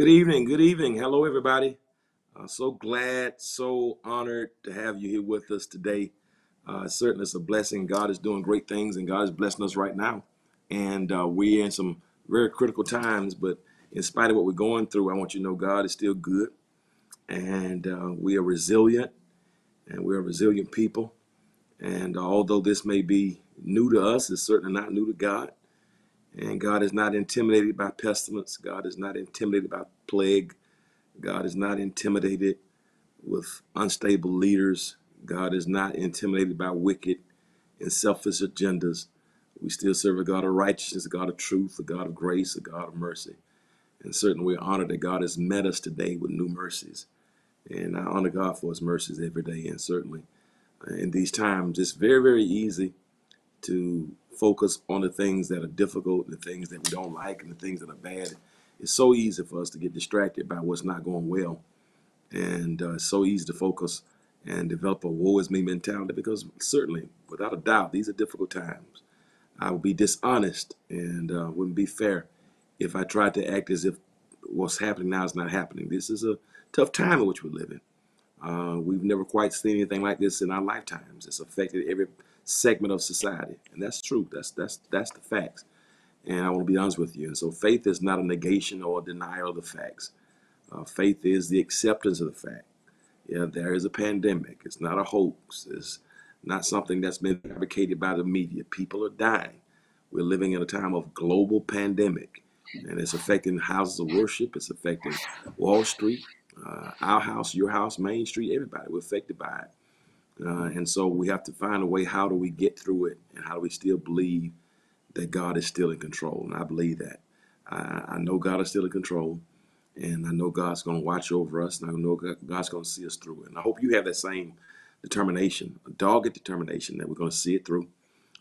Good evening. Hello, everybody. So glad, so honored to have you here with us today. Certainly it's a blessing. God is doing great things, and God is blessing us right now. And we're in some very critical times, but in spite of what we're going through, I want you to know God is still good, and we are resilient, and we're a resilient people. And although this may be new to us, it's certainly not new to God. And God is not intimidated by pestilence. God is not intimidated by plague. God is not intimidated with unstable leaders. God is not intimidated by wicked and selfish agendas. We still serve a God of righteousness, a God of truth, a God of grace, a God of mercy. And certainly we're honored that God has met us today with new mercies. And I honor God for his mercies every day. And certainly in these times, it's very, very easy to focus on the things that are difficult, the things that we don't like, and the things that are bad. It's so easy for us to get distracted by what's not going well. And it's so easy to focus and develop a woe is me mentality, because certainly, without a doubt, these are difficult times. I would be dishonest and wouldn't be fair if I tried to act as if what's happening now is not happening. This is a tough time in which we live in. We've never quite seen anything like this in our lifetimes. It's affected every segment of society, and that's true. That's the facts, and I want to be honest with you. And so faith is not a negation or a denial of the facts. Faith is the acceptance of the fact. Yeah, there is a pandemic. It's not a hoax. It's not something that's been fabricated by the media. People are dying. We're living in a time of global pandemic, and it's affecting houses of worship. It's affecting Wall Street, our house, your house, Main Street, everybody. We're affected by it. And so we have to find a way, how do we get through it, and how do we still believe that God is still in control? And I believe that. I know God is still in control, and I know God's going to watch over us, and I know God's going to see us through it. And I hope you have that same determination, a dogged determination that we're going to see it through,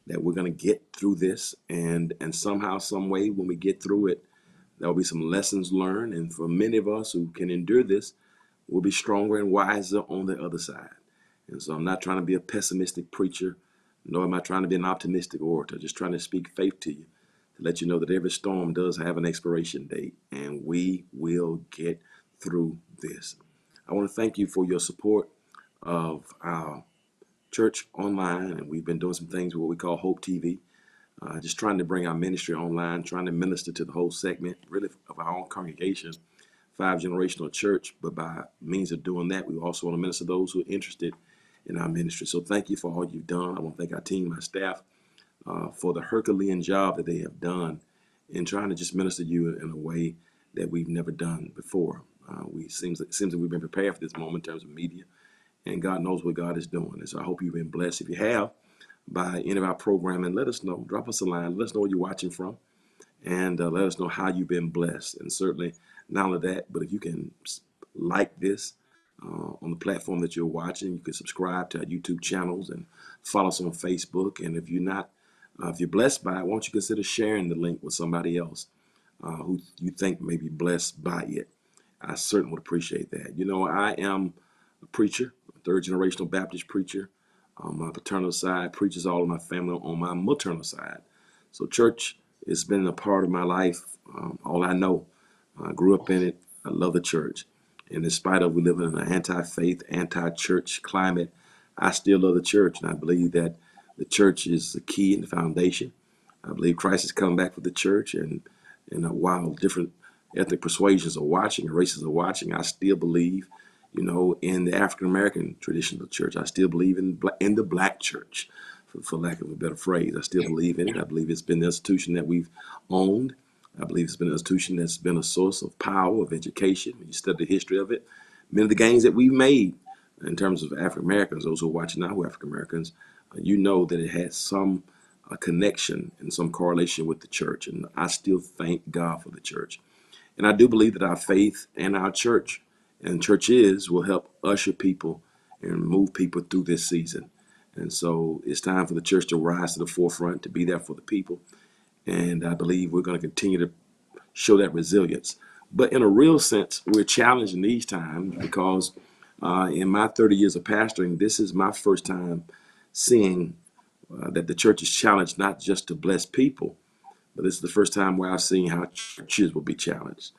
that we're going to get through this, and somehow, some way, when we get through it, there will be some lessons learned, and for many of us who can endure this, we'll be stronger and wiser on the other side. And so I'm not trying to be a pessimistic preacher, nor am I trying to be an optimistic orator, just trying to speak faith to you, to let you know that every storm does have an expiration date, and we will get through this. I want to thank you for your support of our church online, and we've been doing some things with what we call Hope TV, just trying to bring our ministry online, trying to minister to the whole segment, really of our own congregation, five-generational church, but by means of doing that, we also want to minister to those who are interested in our ministry. So thank you for all you've done. I want to thank our team, my staff, for the Herculean job that they have done in trying to just minister to you in a way that we've never done before. It seems that we've been prepared for this moment in terms of media, and God knows what God is doing. And so I hope you've been blessed. If you have, by any of our programming, let us know. Drop us a line. Let us know where you're watching from, and let us know how you've been blessed. And certainly, not only that, but if you can like this, on the platform that you're watching, you can subscribe to our YouTube channels and follow us on Facebook. And if you're not, if you're blessed by it, why don't you consider sharing the link with somebody else who you think may be blessed by it? I certainly would appreciate that. You know, I am a preacher, a third-generational Baptist preacher. On my paternal side, preaches all of my family on my maternal side. So church has been a part of my life, all I know. I grew up in it. I love the church. And in spite of we live in an anti-faith, anti-church climate, I still love the church. And I believe that the church is the key and the foundation. I believe Christ is coming back for the church. And while different ethnic persuasions are watching, races are watching, I still believe, you know, in the African-American traditional church. I still believe in the black church, for lack of a better phrase. I still believe in it. I believe it's been the institution that we've owned. I believe it's been an institution that's been a source of power, of education. When you study the history of it, many of the gains that we've made in terms of African-Americans, those who are watching now who are African-Americans, you know that it had some connection and some correlation with the church. And I still thank God for the church. And I do believe that our faith and our church and churches will help usher people and move people through this season. And so it's time for the church to rise to the forefront, to be there for the people. And I believe we're going to continue to show that resilience. But in a real sense, we're challenged in these times because in my 30 years of pastoring, this is my first time seeing that the church is challenged not just to bless people, but this is the first time where I've seen how churches will be challenged.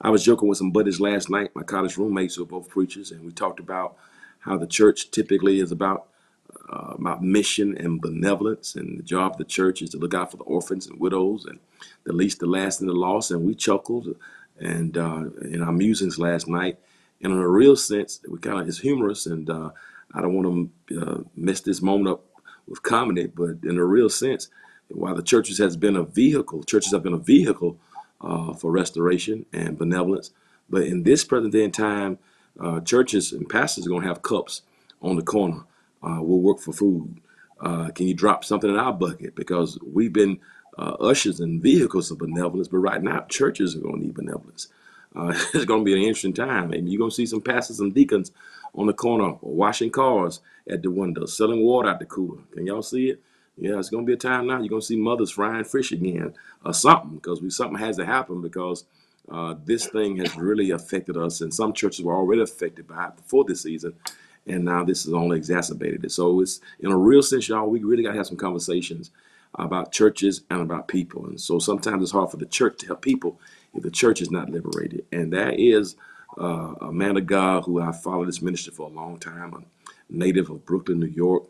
I was joking with some buddies last night, my college roommates who are both preachers, and we talked about how the church typically is about mission and benevolence, and the job of the church is to look out for the orphans and widows and the least, the last, and the lost. And we chuckled and in our musings last night, and in a real sense, we kind of is humorous, and I don't want to mess this moment up with comedy, but in a real sense, while the churches has been a vehicle, churches have been a vehicle for restoration and benevolence, but in this present day and time, churches and pastors are going to have cups on the corner. We'll work for food. Can you drop something in our bucket? Because we've been ushers and vehicles of benevolence, but right now churches are going to need benevolence. It's going to be an interesting time, and you're going to see some pastors and deacons on the corner washing cars at the window, selling water out the cooler. Can y'all see it? Yeah, it's going to be a time now. You're going to see mothers frying fish again or something, because something has to happen, because this thing has really affected us, and some churches were already affected by it before this season, and now this has only exacerbated it. So it's, in a real sense, y'all, we really got to have some conversations about churches and about people. And so sometimes it's hard for the church to help people if the church is not liberated. And that is a man of God who I followed this ministry for a long time, a native of Brooklyn, New York,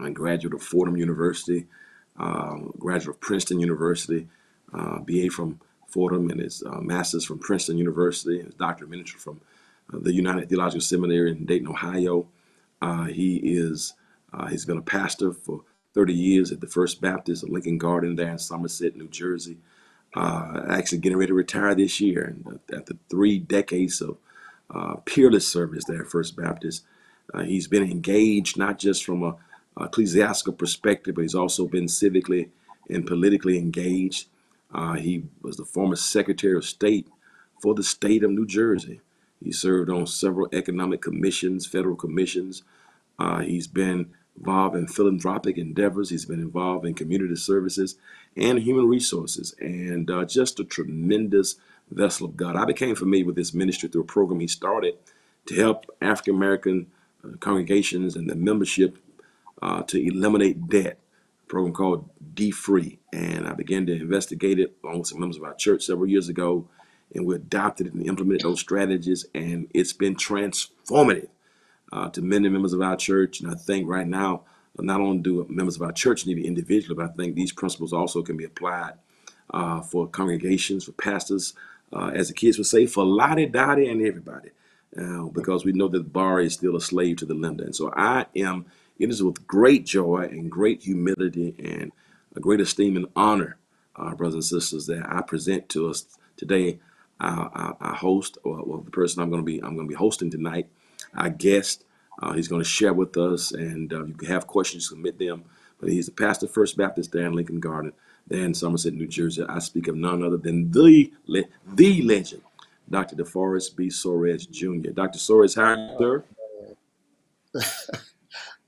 a graduate of Fordham University, graduate of Princeton University, BA from Fordham, and his master's from Princeton University, and his doctorate of ministry from the United Theological Seminary in Dayton, Ohio. He's been a pastor for 30 years at the First Baptist of Lincoln Garden there in Somerset, New Jersey. Actually getting ready to retire this year, and after 3 decades of peerless service there at First Baptist, he's been engaged not just from an ecclesiastical perspective, but he's also been civically and politically engaged. He was the former Secretary of State for the state of New Jersey. He served on several economic commissions, federal commissions. He's been involved in philanthropic endeavors. He's been involved in community services and human resources, and just a tremendous vessel of God. I became familiar with this ministry through a program he started to help African-American congregations and the membership to eliminate debt, a program called DFree. And I began to investigate it along with some members of our church several years ago, and we adopted and implemented those strategies, and it's been transformative to many members of our church. And I think right now, not only do members of our church need it individually, but I think these principles also can be applied for congregations, for pastors, as the kids would say, for lottie, dottie, and everybody, because we know that the borrower is still a slave to the lender. And so it is with great joy and great humility and a great esteem and honor, brothers and sisters, that I present to us today our host, or the person I'm going to be hosting tonight, our guest. He's going to share with us, and you can have questions, submit them. But he's the pastor of First Baptist there in Lincoln Garden, there in Somerset, New Jersey. I speak of none other than the legend, Dr. DeForest B. Soaries Jr. Dr. Soaries, how are you,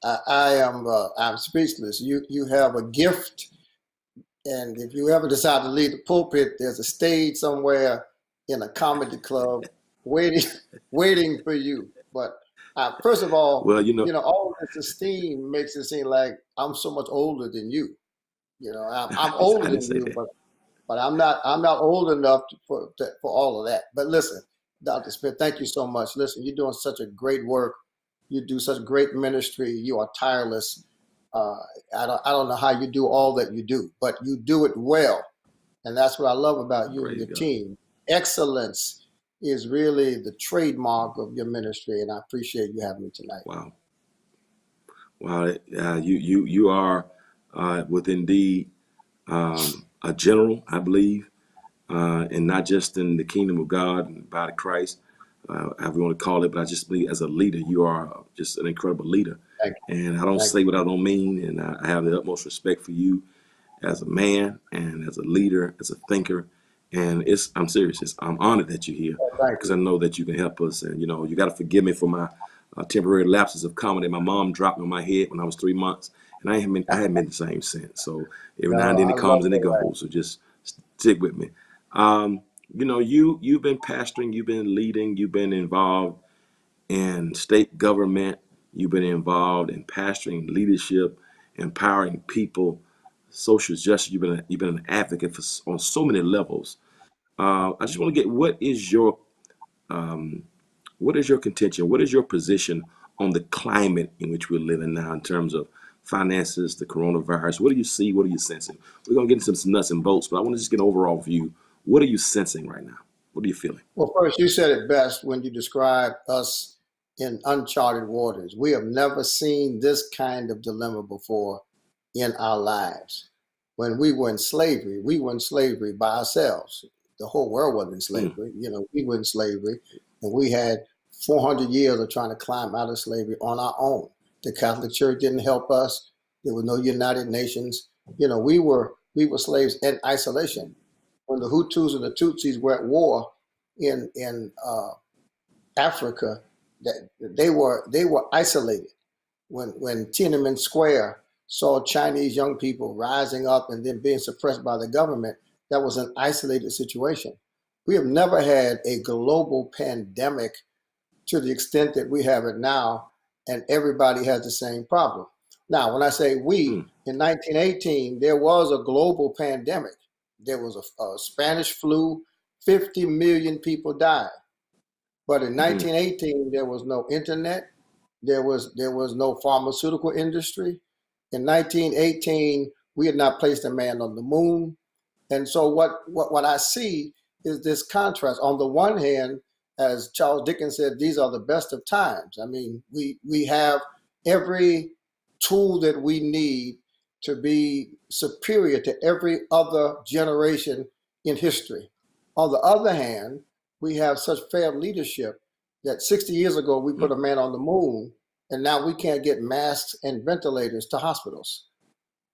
sir? I'm speechless. You have a gift, and if you ever decide to leave the pulpit, there's a stage somewhere in a comedy club waiting for you. But first of all, well, you know, all this esteem makes it seem like I'm so much older than you. You know, I'm older than you, but I'm not old enough for all of that. But listen, Dr. Smith, thank you so much. Listen, you're doing such a great work. You do such great ministry. You are tireless. I don't know how you do all that you do, but you do it well, and that's what I love about you and your team. Excellence is really the trademark of your ministry, and I appreciate you having me tonight. Wow. Wow, you are with indeed a general, I believe, and not just in the kingdom of God and the body of Christ, however you want to call it, but I just believe as a leader, you are just an incredible leader. And I don't say what I don't mean, and I have the utmost respect for you as a man and as a leader, as a thinker. And I'm serious. I'm honored that you're here, because I know that you can help us. And, you know, you got to forgive me for my temporary lapses of comedy. My mom dropped me on my head when I was 3 months, and I haven't been the same since. So every now and then it comes and it goes. Right. So just stick with me. You know, you've been pastoring, you've been leading, you've been involved in state government, you've been involved in pastoring, leadership, empowering people, social justice. You've been an advocate on so many levels. I just want to get, what is your contention? What is your position on the climate in which we're living now in terms of finances, the coronavirus? What do you see? What are you sensing? We're going to get into some nuts and bolts, but I want to just get an overall view. What are you sensing right now? What are you feeling? Well, first, you said it best when you described us in uncharted waters. We have never seen this kind of dilemma before in our lives. When we were in slavery by ourselves. The whole world was in slavery. You know, we were in slavery, and we had 400 years of trying to climb out of slavery on our own. The Catholic Church didn't help us. There was no United Nations. You know, we were slaves in isolation. When the Hutus and the Tutsis were at war in Africa, that they were isolated. When Tiananmen Square saw Chinese young people rising up and then being suppressed by the government, that was an isolated situation. We have never had a global pandemic to the extent that we have it now, and everybody has the same problem. Now, when I say we, in 1918, there was a global pandemic. There was a Spanish flu, 50 million people died. But in 1918, there was no internet. There was no pharmaceutical industry. In 1918, we had not placed a man on the moon. And so what I see is this contrast. On the one hand, as Charles Dickens said, these are the best of times. I mean, we have every tool that we need to be superior to every other generation in history. On the other hand, we have such failed leadership that 60 years ago, we put a man on the moon, and now we can't get masks and ventilators to hospitals.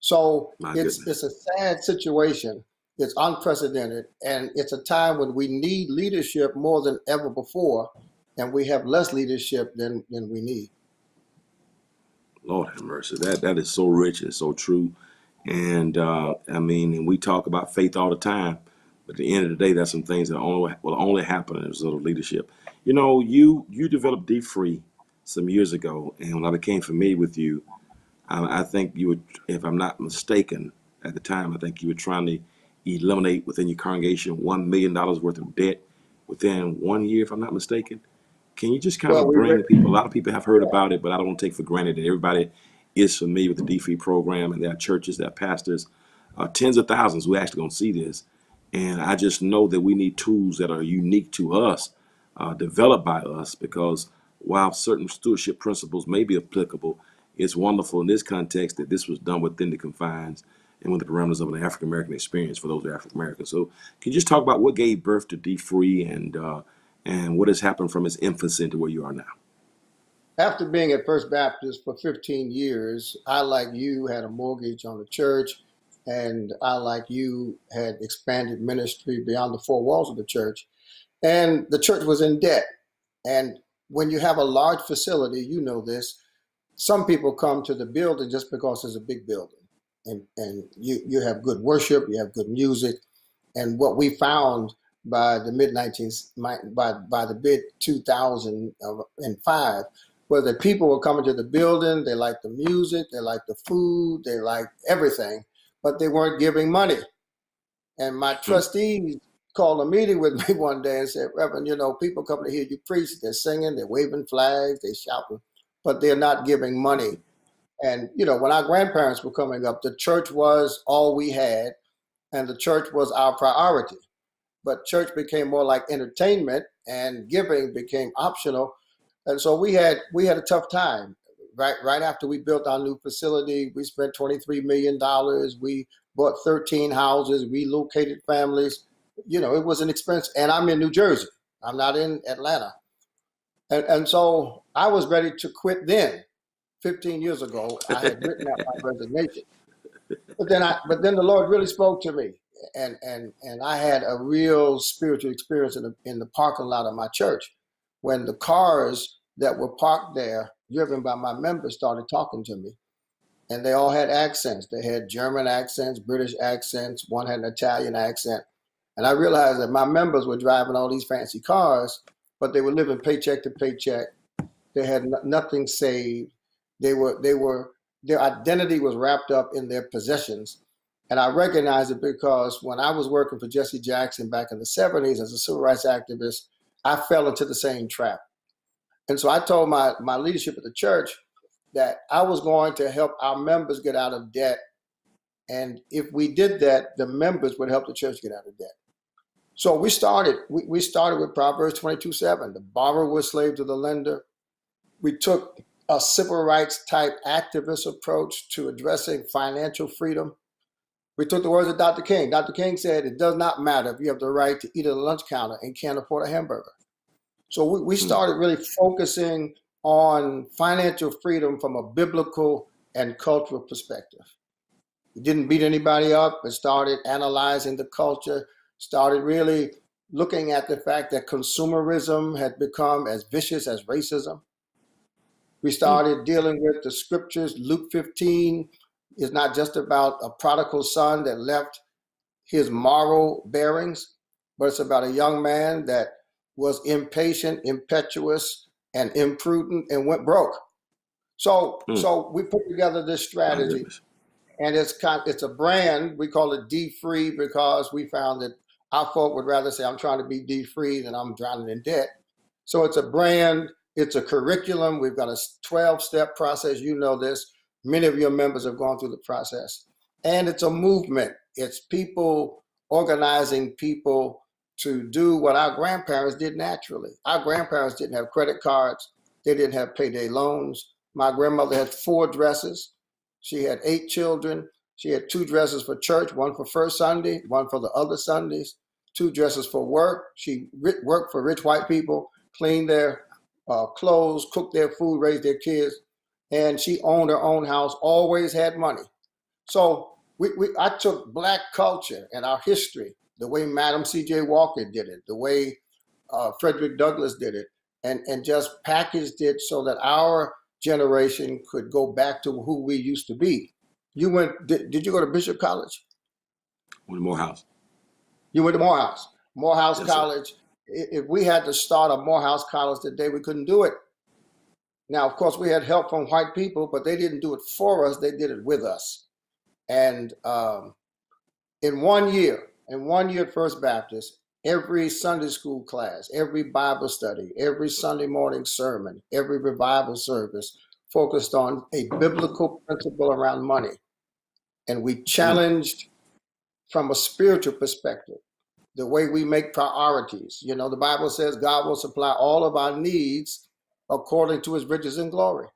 So it's a sad situation. It's unprecedented, and it's a time when we need leadership more than ever before, and we have less leadership than we need. Lord have mercy. That is so rich and so true. And I mean, and we talk about faith all the time, but at the end of the day, that's some things that will only happen as a result of leadership. You know, you developed DFree some years ago, and when I became familiar with you, I think you were, if I'm not mistaken, at the time, I think you were trying to eliminate within your congregation $1 million worth of debt within 1 year, if I'm not mistaken. Can you just kind of bring people, a lot of people have heard about it, but I don't want to take for granted that everybody is familiar with the DFree program, and there are churches, there are pastors, tens of thousands who are actually going to see this. And I just know that we need tools that are unique to us, developed by us, because while certain stewardship principles may be applicable, it's wonderful in this context that this was done within the confines and with the parameters of an African-American experience for those who are African-American. So can you just talk about what gave birth to DFree and what has happened from its infancy to where you are now? After being at First Baptist for 15 years, I, like you, had a mortgage on the church, and I, like you, had expanded ministry beyond the four walls of the church. And the church was in debt. And when you have a large facility, you know this, some people come to the building just because it's a big building. And you have good worship, you have good music. And what we found by the mid 2005 was that people were coming to the building, they liked the music, they liked the food, they liked everything, but they weren't giving money. And my trustees called a meeting with me one day and said, Reverend, you know, people come to hear you preach, they're singing, they're waving flags, they're shouting, but they're not giving money. And, you know, when our grandparents were coming up, the church was all we had, and the church was our priority. But church became more like entertainment, and giving became optional. And so we had a tough time. Right after we built our new facility, we spent $23 million. We bought 13 houses, relocated families. You know, it was an expense. And I'm in New Jersey. I'm not in Atlanta. And so I was ready to quit then. 15 years ago, I had written out my resignation, but then the Lord really spoke to me, and I had a real spiritual experience in the parking lot of my church, when the cars that were parked there, driven by my members, started talking to me, and they all had accents. They had German accents, British accents. One had an Italian accent, and I realized that my members were driving all these fancy cars, but they were living paycheck to paycheck. They had nothing saved. Their identity was wrapped up in their possessions. And I recognize it because when I was working for Jesse Jackson back in the 70s as a civil rights activist, I fell into the same trap. And so I told my leadership at the church that I was going to help our members get out of debt. And if we did that, the members would help the church get out of debt. So we started with Proverbs 22:7. The borrower was slave to the lender. We took a civil rights type activist approach to addressing financial freedom. We took the words of Dr. King. Dr. King said, it does not matter if you have the right to eat at a lunch counter and can't afford a hamburger. So we started really focusing on financial freedom from a biblical and cultural perspective. We didn't beat anybody up, but started analyzing the culture, started really looking at the fact that consumerism had become as vicious as racism. We started dealing with the scriptures. Luke 15 is not just about a prodigal son that left his moral bearings, but it's about a young man that was impatient, impetuous, and imprudent and went broke. So we put together this strategy. And it's a brand. We call it DFree because we found that our folk would rather say, I'm trying to be DFree than I'm drowning in debt. So it's a brand. It's a curriculum. We've got a 12-step process. You know this. Many of your members have gone through the process. And it's a movement. It's people organizing people to do what our grandparents did naturally. Our grandparents didn't have credit cards. They didn't have payday loans. My grandmother had 4 dresses. She had 8 children. She had 2 dresses for church, one for first Sunday, one for the other Sundays, 2 dresses for work. She worked for rich white people, cleaned their clothes, cooked their food, raised their kids, and she owned her own house, always had money. So I took Black culture and our history, the way Madam C.J. Walker did it, the way Frederick Douglass did it, and just packaged it so that our generation could go back to who we used to be. You went, did you go to Bishop College? Went to Morehouse. You went to Morehouse. Morehouse yes, College. Sir. If we had to start a Morehouse College today, we couldn't do it. Now, of course, we had help from white people, but they didn't do it for us. They did it with us. And in one year at First Baptist, every Sunday school class, every Bible study, every Sunday morning sermon, every revival service focused on a biblical principle around money. And we challenged from a spiritual perspective the way we make priorities. You know, the Bible says God will supply all of our needs according to his riches and glory.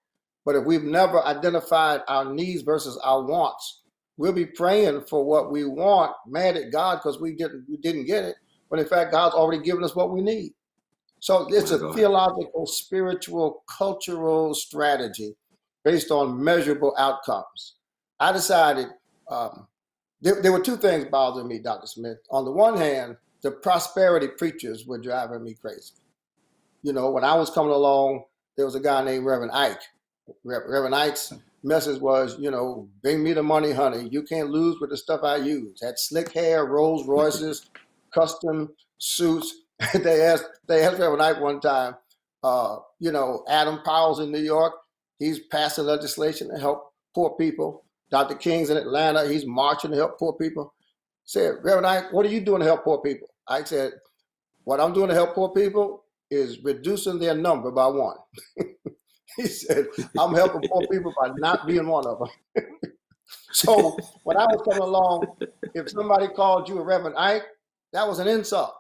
But if we've never identified our needs versus our wants, we'll be praying for what we want, mad at God because we didn't get it, when in fact God's already given us what we need. So it's a theological, spiritual, cultural strategy based on measurable outcomes. I decided there were 2 things bothering me, Dr. Smith. On the one hand, the prosperity preachers were driving me crazy. You know, when I was coming along, there was a guy named Reverend Ike. Reverend Ike's message was, you know, bring me the money, honey. You can't lose with the stuff I use. Had slick hair, Rolls Royces, custom suits. They asked Reverend Ike one time, you know, Adam Powell's in New York. He's passing legislation to help poor people. Dr. King's in Atlanta. He's marching to help poor people. Said, Reverend Ike, what are you doing to help poor people? Ike said, what I'm doing to help poor people is reducing their number by 1. He said, I'm helping poor people by not being one of them. So when I was coming along, if somebody called you a Reverend Ike, that was an insult.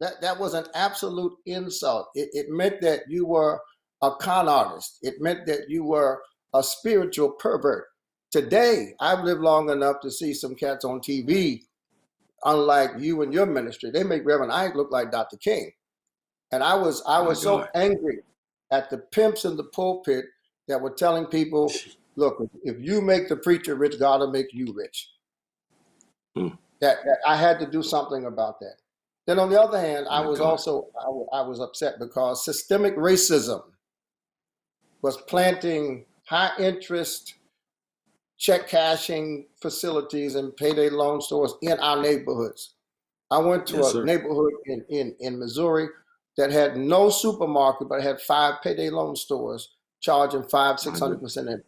That was an absolute insult. It meant that you were a con artist. It meant that you were a spiritual pervert. Today, I've lived long enough to see some cats on TV, unlike you and your ministry. They make Reverend Ike look like Dr. King. And I was so angry at the pimps in the pulpit that were telling people, look, if you make the preacher rich, God will make you rich. That I had to do something about that. Then on the other hand, I was upset because systemic racism was planting high interest check cashing facilities and payday loan stores in our neighborhoods. I went to a neighborhood in Missouri that had no supermarket, but had 5 payday loan stores charging 500-600% interest.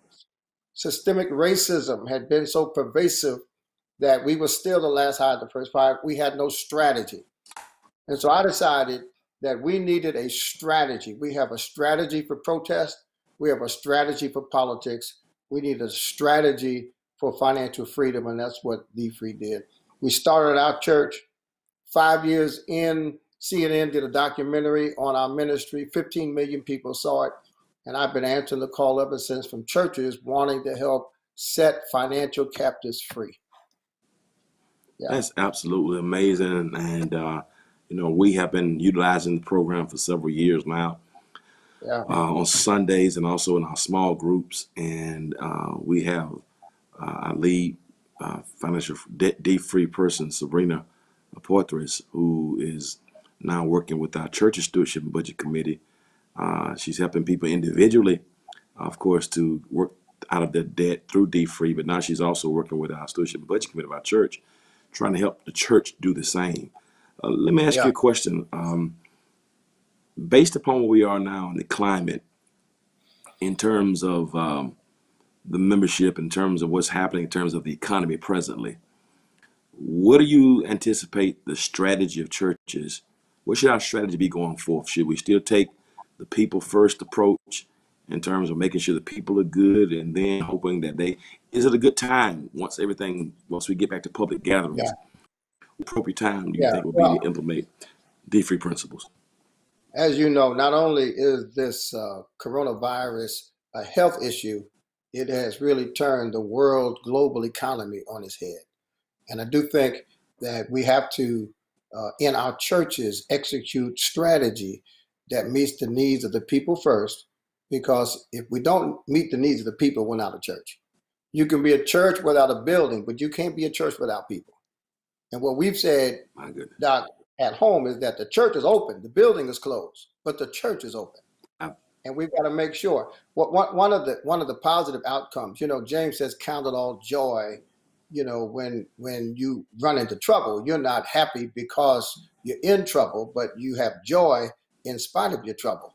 Systemic racism had been so pervasive that we were still the last hired, the first fired. We had no strategy. And so I decided that we needed a strategy. We have a strategy for protest. We have a strategy for politics. We need a strategy for financial freedom, and that's what DFree did. We started our church. 5 years in, CNN did a documentary on our ministry. 15 million people saw it. And I've been answering the call ever since from churches wanting to help set financial captives free. Yeah. That's absolutely amazing. And, you know, we have been utilizing the program for several years now, yeah, on Sundays and also in our small groups. And we have our lead financial DFree person, Sabrina Portris, who is now working with our Church Stewardship and Budget Committee. She's helping people individually, of course, to work out of their debt through DFree, but now she's also working with our Stewardship and Budget Committee of our church, trying to help the church do the same. Let me ask you a question. Based upon where we are now in the climate, in terms of the membership, in terms of what's happening, in terms of the economy presently, what do you anticipate the strategy of churches? What should our strategy be going forth? Should we still take the people first approach in terms of making sure the people are good and then hoping that they, is it a good time once everything, once we get back to public gatherings, appropriate time do you think will be to implement DFree principles? As you know, not only is this coronavirus a health issue, it has really turned the world global economy on its head. And I do think that we have to, in our churches, execute strategy that meets the needs of the people first, because if we don't meet the needs of the people, we're not a church. You can be a church without a building, but you can't be a church without people. And what we've said, Doc, at home is that the church is open, the building is closed, but the church is open. And we've got to make sure. One of the positive outcomes, you know, James says, count it all joy. You know, when you run into trouble, you're not happy because you're in trouble, but you have joy in spite of your trouble.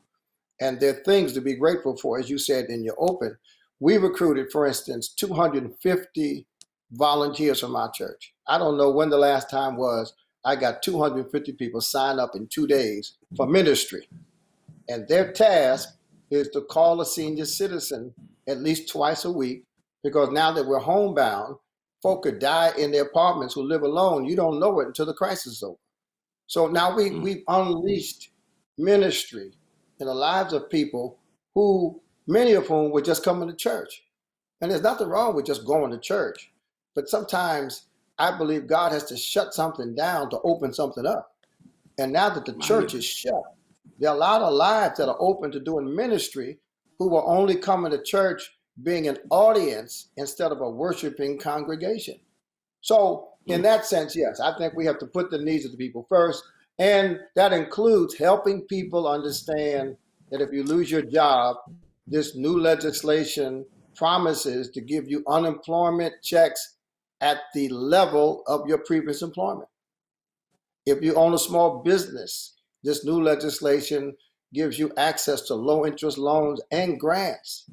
And there are things to be grateful for, as you said, in your open. We recruited, for instance, 250 volunteers from our church. I don't know when the last time was I got 250 people sign up in 2 days for ministry. And their task is to call a senior citizen at least twice a week, because now that we're homebound, folk could die in their apartments who live alone. You don't know it until the crisis is over. So now we've unleashed ministry in the lives of people who, many of whom were just coming to church. And there's nothing wrong with just going to church. But sometimes I believe God has to shut something down to open something up. And now that the church is shut, there are a lot of lives that are open to doing ministry who were only coming to church being an audience instead of a worshiping congregation. So in that sense, yes, I think we have to put the needs of the people first. And that includes helping people understand that if you lose your job, this new legislation promises to give you unemployment checks at the level of your previous employment. If you own a small business, this new legislation gives you access to low interest loans and grants.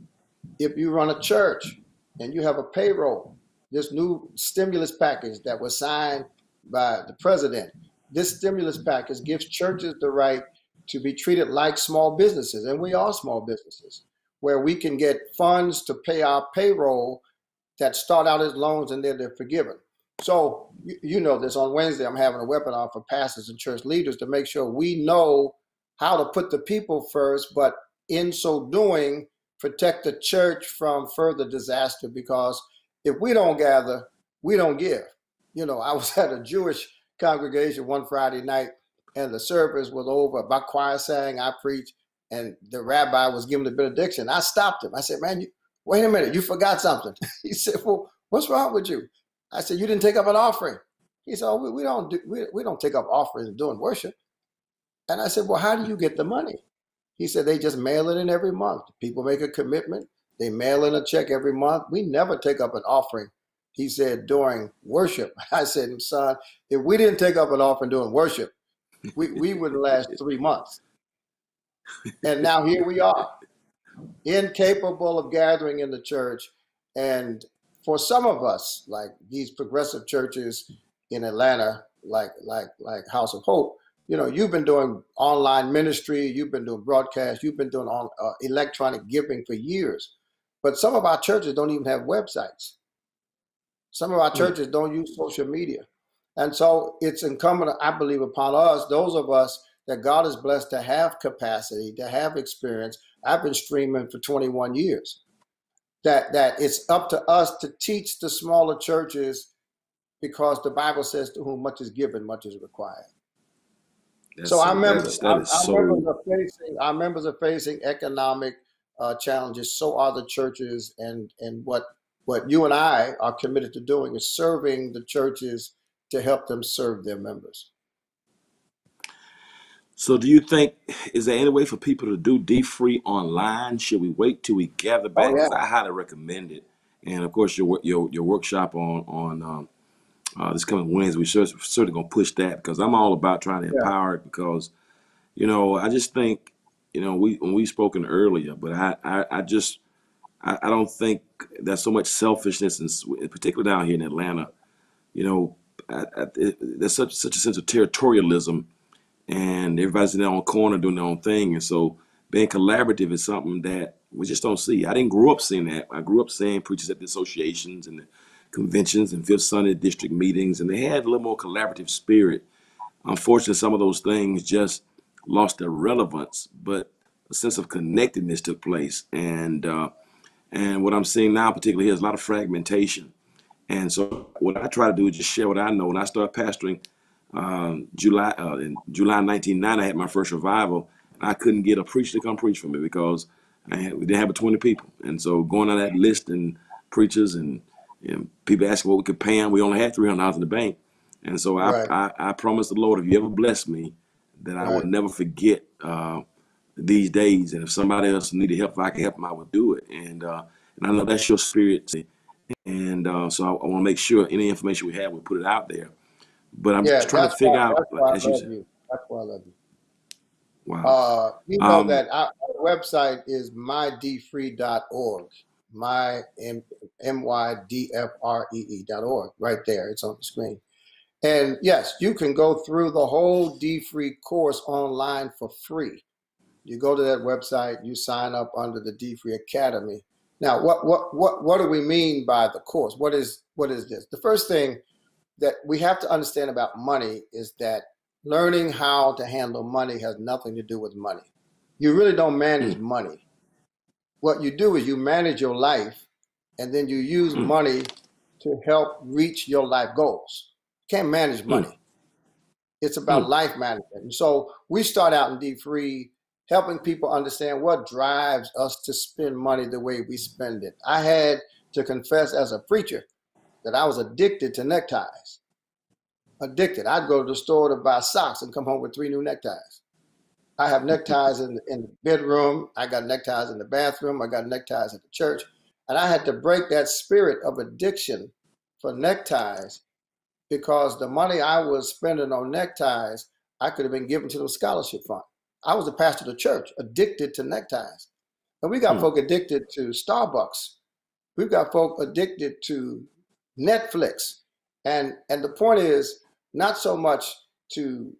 If you run a church and you have a payroll, this new stimulus package that was signed by the president, this stimulus package gives churches the right to be treated like small businesses, and we are small businesses, where we can get funds to pay our payroll that start out as loans and then they're forgiven. So you know this, on Wednesday I'm having a webinar for pastors and church leaders to make sure we know how to put the people first, but in so doing, protect the church from further disaster, because if we don't gather, we don't give. You know, I was at a Jewish congregation one Friday night and the service was over. My choir sang, I preached, and the rabbi was giving the benediction. I stopped him. I said, man, wait a minute, you forgot something. He said, well, what's wrong with you? I said, you didn't take up an offering. He said, oh, we don't take up offerings doing worship. And I said, well, how do you get the money? He said, they just mail it in every month. People make a commitment. They mail in a check every month. We never take up an offering, he said, during worship. I said, son, if we didn't take up an offering during worship, we wouldn't last 3 months. And now here we are, incapable of gathering in the church and for some of us, like these progressive churches in Atlanta, like House of Hope, you know, you've been doing online ministry, you've been doing broadcast, you've been doing electronic giving for years. But some of our churches don't even have websites. Some of our churches don't use social media. And so it's incumbent, I believe, upon us, those of us that God is blessed to have capacity, to have experience. I've been streaming for 21 years. That it's up to us to teach the smaller churches, because the Bible says to whom much is given, much is required. So our members are facing economic challenges. So are the churches, and what you and I are committed to doing is serving the churches to help them serve their members. So do you think, is there any way for people to do DFree online? Should we wait till we gather back? Oh, yeah. I highly recommend it. And of course, your workshop on this coming Wednesday, we're certainly going to push that, because I'm all about trying to empower it, because, you know, I just think, you know, we've spoken earlier, but I don't think there's so much selfishness, in particular down here in Atlanta. You know, there's such a sense of territorialism, and everybody's in their own corner doing their own thing. And so being collaborative is something that we just don't see. I didn't grow up seeing that. I grew up seeing preachers at the associations and the conventions and Fifth Sunday district meetings, and they had a little more collaborative spirit. Unfortunately, some of those things just lost their relevance, but a sense of connectedness took place. And what I'm seeing now, particularly here, is a lot of fragmentation. And so what I try to do is just share what I know. When I started pastoring in July 1990, I had my first revival. I couldn't get a preacher to come preach for me, because we didn't have 20 people. And so going on that list and preachers and people asking what we could pay them, we only had $300 in the bank. And so I promised the Lord, if you ever bless me, that I would never forget these days. And if somebody else needed help, if I could help them, I would do it. And I know that's your spirit. And so I want to make sure any information we have, we put it out there. But I'm just trying to figure out. That's why I love you. Wow. You know that our website is mydfree.org. mydfree.org, right there. It's on the screen. And yes, you can go through the whole DFree course online for free. You go to that website, you sign up under the DFree Academy. Now, what do we mean by the course? What is this? The first thing that we have to understand about money is that learning how to handle money has nothing to do with money. You really don't manage money. What you do is you manage your life, and then you use money to help reach your life goals. You can't manage money. It's about life management. And so we start out in DFree helping people understand what drives us to spend money the way we spend it. I had to confess as a preacher that I was addicted to neckties. Addicted. I'd go to the store to buy socks and come home with 3 new neckties. I have neckties in the bedroom. I got neckties in the bathroom. I got neckties at the church. And I had to break that spirit of addiction for neckties, because the money I was spending on neckties, I could have been given to the scholarship fund. I was the pastor of the church, addicted to neckties. And we got folk addicted to Starbucks. We've got folk addicted to Netflix. And the point is not so much to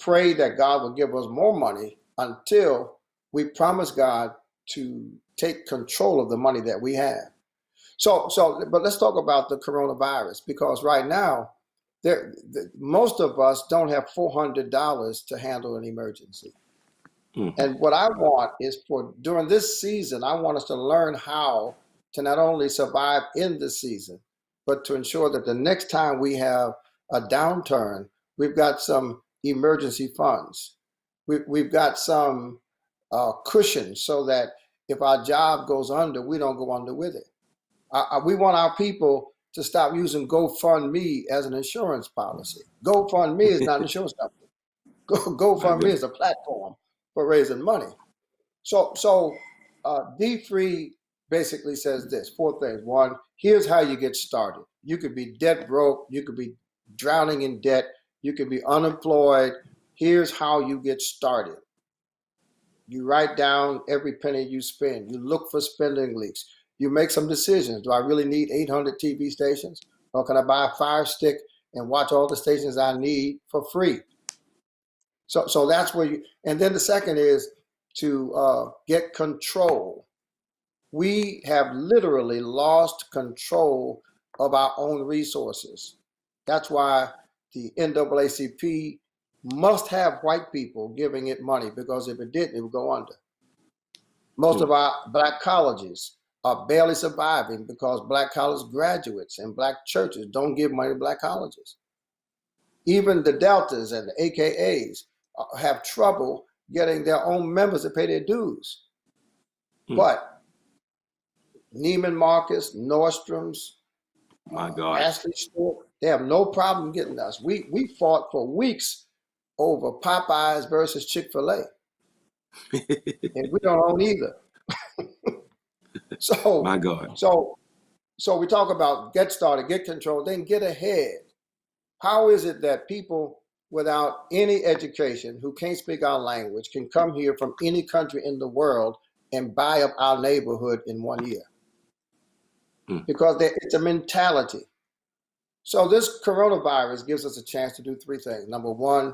pray that God will give us more money until we promise God to take control of the money that we have. But let's talk about the coronavirus, because right now, most of us don't have $400 to handle an emergency. And what I want is during this season, I want us to learn how to not only survive in this season, but to ensure that the next time we have a downturn, we've got some emergency funds. We've got some cushion so that if our job goes under, we don't go under with it. We want our people to stop using GoFundMe as an insurance policy. GoFundMe is not an insurance company. GoFundMe is a platform for raising money. So DFree basically says this, 4 things. 1, here's how you get started. You could be debt broke. You could be drowning in debt. You could be unemployed. Here's how you get started. You write down every penny you spend. You look for spending leaks. you make some decisions. Do I really need 800 TV stations? Or can I buy a Fire Stick and watch all the stations I need for free? So that's where you, and then the second is to get control. We have literally lost control of our own resources. That's why the NAACP must have white people giving it money, because if it didn't, it would go under. Most of our black colleges are barely surviving because black college graduates and black churches don't give money to black colleges. Even the Deltas and the AKAs have trouble getting their own members to pay their dues. But Neiman Marcus, Nordstrom's, my God, Ashley Stewart, they have no problem getting us. We fought for weeks over Popeyes versus Chick-fil-A. And we don't own either. So my God. So we talk about get started, get control, then get ahead. How is it that people without any education who can't speak our language can come here from any country in the world and buy up our neighborhood in 1 year? Because it's a mentality. So this coronavirus gives us a chance to do three things. Number one,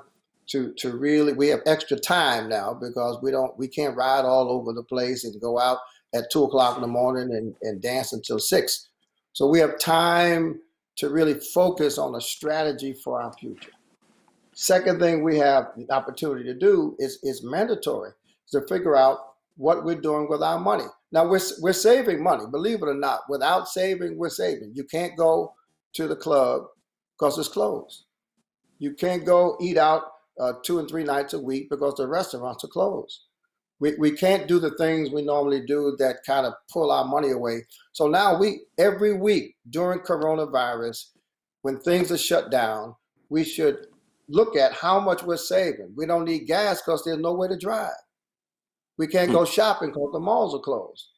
to really, we have extra time now because we can't ride all over the place and go out at 2 o'clock in the morning and dance until 6. So we have time to really focus on a strategy for our future. Second thing we have the opportunity to do is mandatory, to figure out what we're doing with our money. Now we're saving money, believe it or not. Without saving, we're saving. You can't go to the club because it's closed. You can't go eat out 2 and 3 nights a week because the restaurants are closed. We can't do the things we normally do that kind of pull our money away. So now every week during coronavirus, when things are shut down, we should look at how much we're saving. We don't need gas because there's nowhere to drive. We can't go shopping because the malls are closed.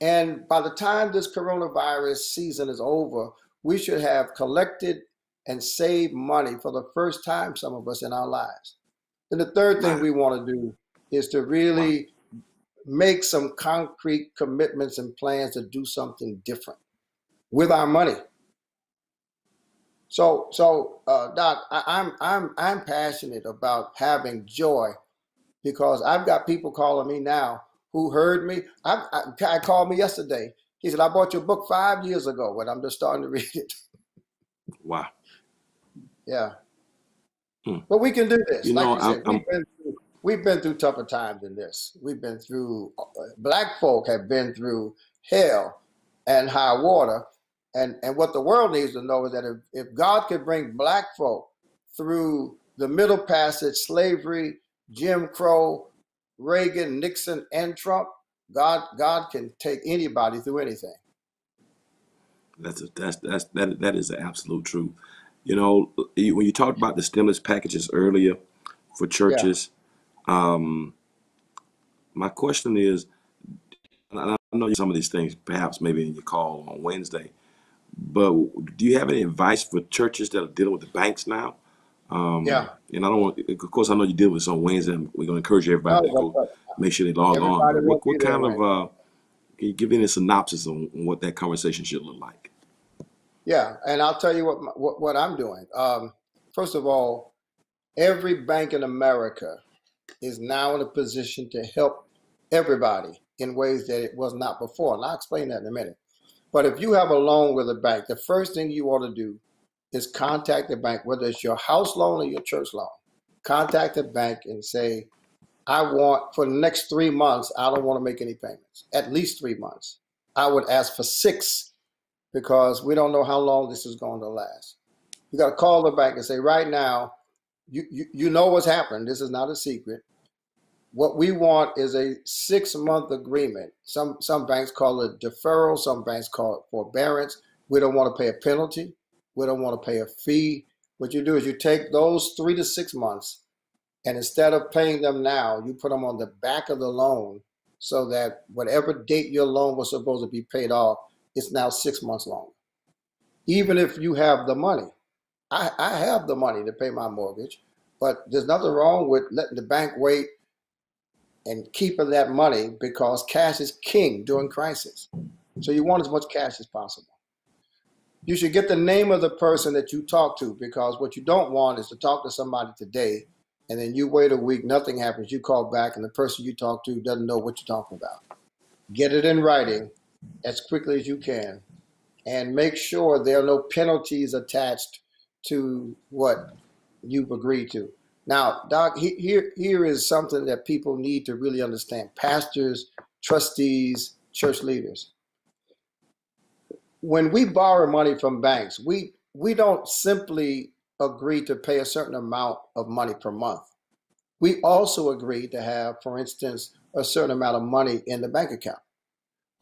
And by the time this coronavirus season is over, we should have collected and saved money for the first time, some of us, in our lives. And the third thing we want to do is to really make some concrete commitments and plans to do something different with our money. So Doc, I'm passionate about having joy because I've got people calling me now who heard me. I called me yesterday. He said, I bought your book 5 years ago, but I'm just starting to read it. Wow. Yeah. But we can do this. We've been through tougher times than this. We've been through, black folk have been through hell and high water. And what the world needs to know is that if God could bring black folk through the Middle Passage, slavery, Jim Crow, Reagan, Nixon, and Trump, God can take anybody through anything. That is the absolute truth. You know, when you talked about the stimulus packages earlier for churches, my question is, and I know some of these things perhaps maybe in your call on Wednesday, but do you have any advice for churches that are dealing with the banks now? And I don't want, of course, I know you deal with this on Wednesday, and we're going to encourage everybody to go make sure they log on. What kind of, can you give me a synopsis on what that conversation should look like? Yeah, and I'll tell you what I'm doing. First of all, every bank in America is now in a position to help everybody in ways that it was not before. And I'll explain that in a minute. But if you have a loan with a bank, the first thing you ought to do is contact the bank, whether it's your house loan or your church loan. Contact the bank and say, for the next 3 months, I don't want to make any payments, at least 3 months. I would ask for 6 because we don't know how long this is going to last. You got to call the bank and say, right now, you know what's happened. This is not a secret. What we want is a 6-month agreement. Some banks call it deferral. Some banks call it forbearance. We don't want to pay a penalty. We don't want to pay a fee. What you do is you take those 3 to 6 months, and instead of paying them now, you put them on the back of the loan so that whatever date your loan was supposed to be paid off, it's now 6 months longer. Even if you have the money. I have the money to pay my mortgage, but there's nothing wrong with letting the bank wait and keeping that money because cash is king during crisis. So you want as much cash as possible. You should get the name of the person that you talk to, because what you don't want is to talk to somebody today and then you wait a week, nothing happens, you call back and the person you talk to doesn't know what you're talking about. Get it in writing as quickly as you can and make sure there are no penalties attached to what you've agreed to. Now, Doc, here is something that people need to really understand. Pastors, trustees, church leaders. When we borrow money from banks, we don't simply agree to pay a certain amount of money per month. We also agree to have, for instance, a certain amount of money in the bank account.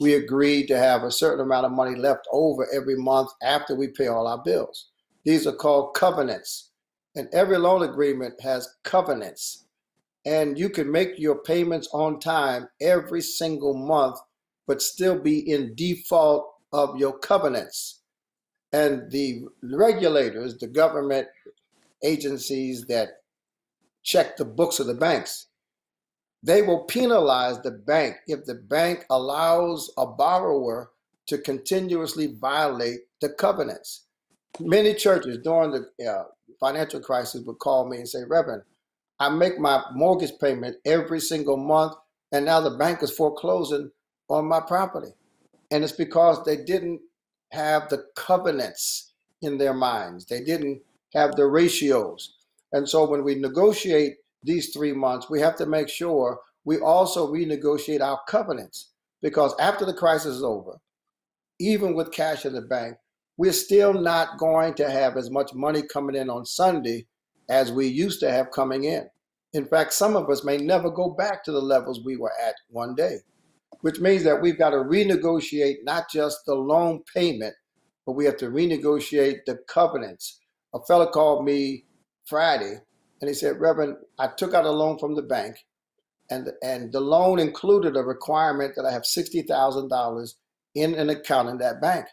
We agreed to have a certain amount of money left over every month after we pay all our bills. These are called covenants. And every loan agreement has covenants. And you can make your payments on time every single month, but still be in default of your covenants. And the regulators, the government agencies that check the books of the banks, they will penalize the bank if the bank allows a borrower to continuously violate the covenants. Many churches during the financial crisis would call me and say, Reverend, I make my mortgage payment every single month, and now the bank is foreclosing on my property. And it's because they didn't have the covenants in their minds. They didn't have the ratios. And so when we negotiate these 3 months, we have to make sure we also renegotiate our covenants, because after the crisis is over, even with cash in the bank, we're still not going to have as much money coming in on Sunday as we used to have coming in. In fact, some of us may never go back to the levels we were at one day, which means that we've got to renegotiate not just the loan payment, but we have to renegotiate the covenants. A fellow called me Friday and he said, Reverend, I took out a loan from the bank, and the loan included a requirement that I have $60,000 in an account in that bank.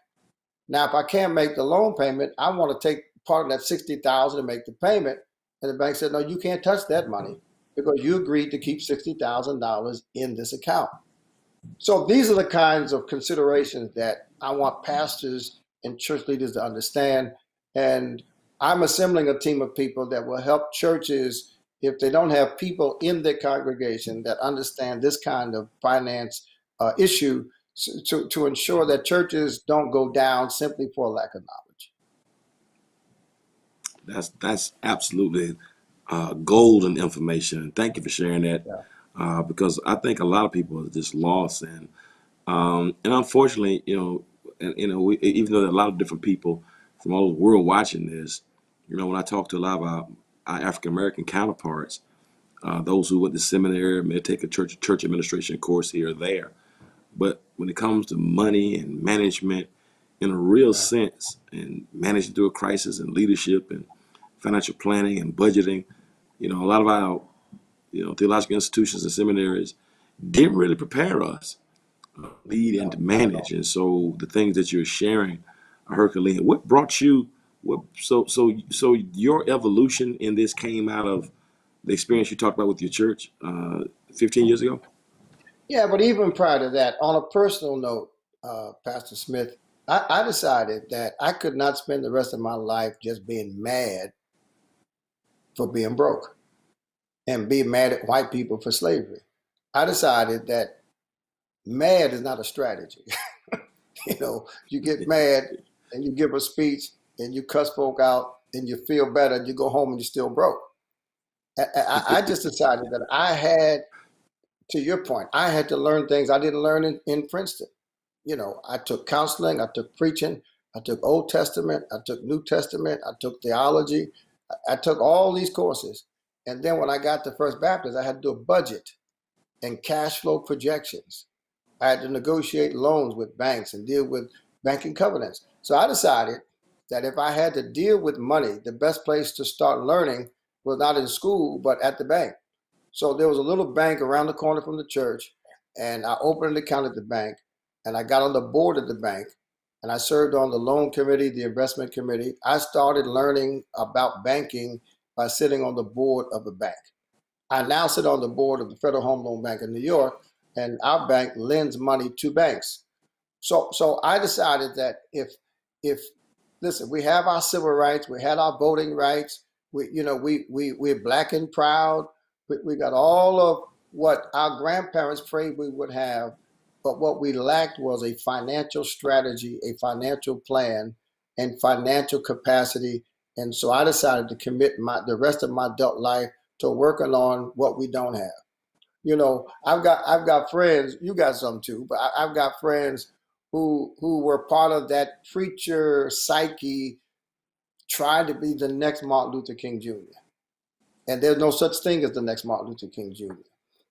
Now, if I can't make the loan payment, I want to take part of that $60,000 and make the payment. And the bank said, no, you can't touch that money because you agreed to keep $60,000 in this account. So these are the kinds of considerations that I want pastors and church leaders to understand. And I'm assembling a team of people that will help churches if they don't have people in their congregation that understand this kind of finance issue, to ensure that churches don't go down simply for lack of knowledge. That's absolutely golden information. Thank you for sharing that, because I think a lot of people are just lost, and unfortunately, we, even though there are a lot of different people from all over the world watching this, when I talk to a lot of our African American counterparts, those who went to seminary may take a church administration course here or there, but when it comes to money and management in a real sense, and managing through a crisis and leadership and financial planning and budgeting, a lot of our theological institutions and seminaries didn't really prepare us to lead and to manage. And so the things that you're sharing are Herculean. What brought you, so your evolution in this came out of the experience you talked about with your church 15 years ago? Yeah, but even prior to that, on a personal note, Pastor Smith, I decided that I could not spend the rest of my life just being mad for being broke and being mad at white people for slavery. I decided that mad is not a strategy. You get mad and you give a speech and you cuss folk out and you feel better and you go home and you're still broke. I just decided that I had, to your point, I had to learn things I didn't learn in Princeton. I took counseling, I took preaching, I took Old Testament, I took New Testament, I took theology, I took all these courses. And then when I got to First Baptist, I had to do a budget and cash flow projections. I had to negotiate loans with banks and deal with banking covenants. So I decided that if I had to deal with money, the best place to start learning was not in school, but at the bank. So there was a little bank around the corner from the church, and I opened an account at the bank, and I got on the board of the bank, and I served on the loan committee, the investment committee. I started learning about banking by sitting on the board of a bank. I now sit on the board of the Federal Home Loan Bank of New York, and our bank lends money to banks. So I decided that if listen, we have our civil rights, we had our voting rights, we're black and proud, we got all of what our grandparents prayed we would have, but what we lacked was a financial strategy, a financial plan, and financial capacity. And so I decided to commit the rest of my adult life to working on what we don't have. You know, I've got friends. You got some too, but I've got friends who were part of that preacher psyche, trying to be the next Martin Luther King Jr. And there's no such thing as the next Martin Luther King Jr.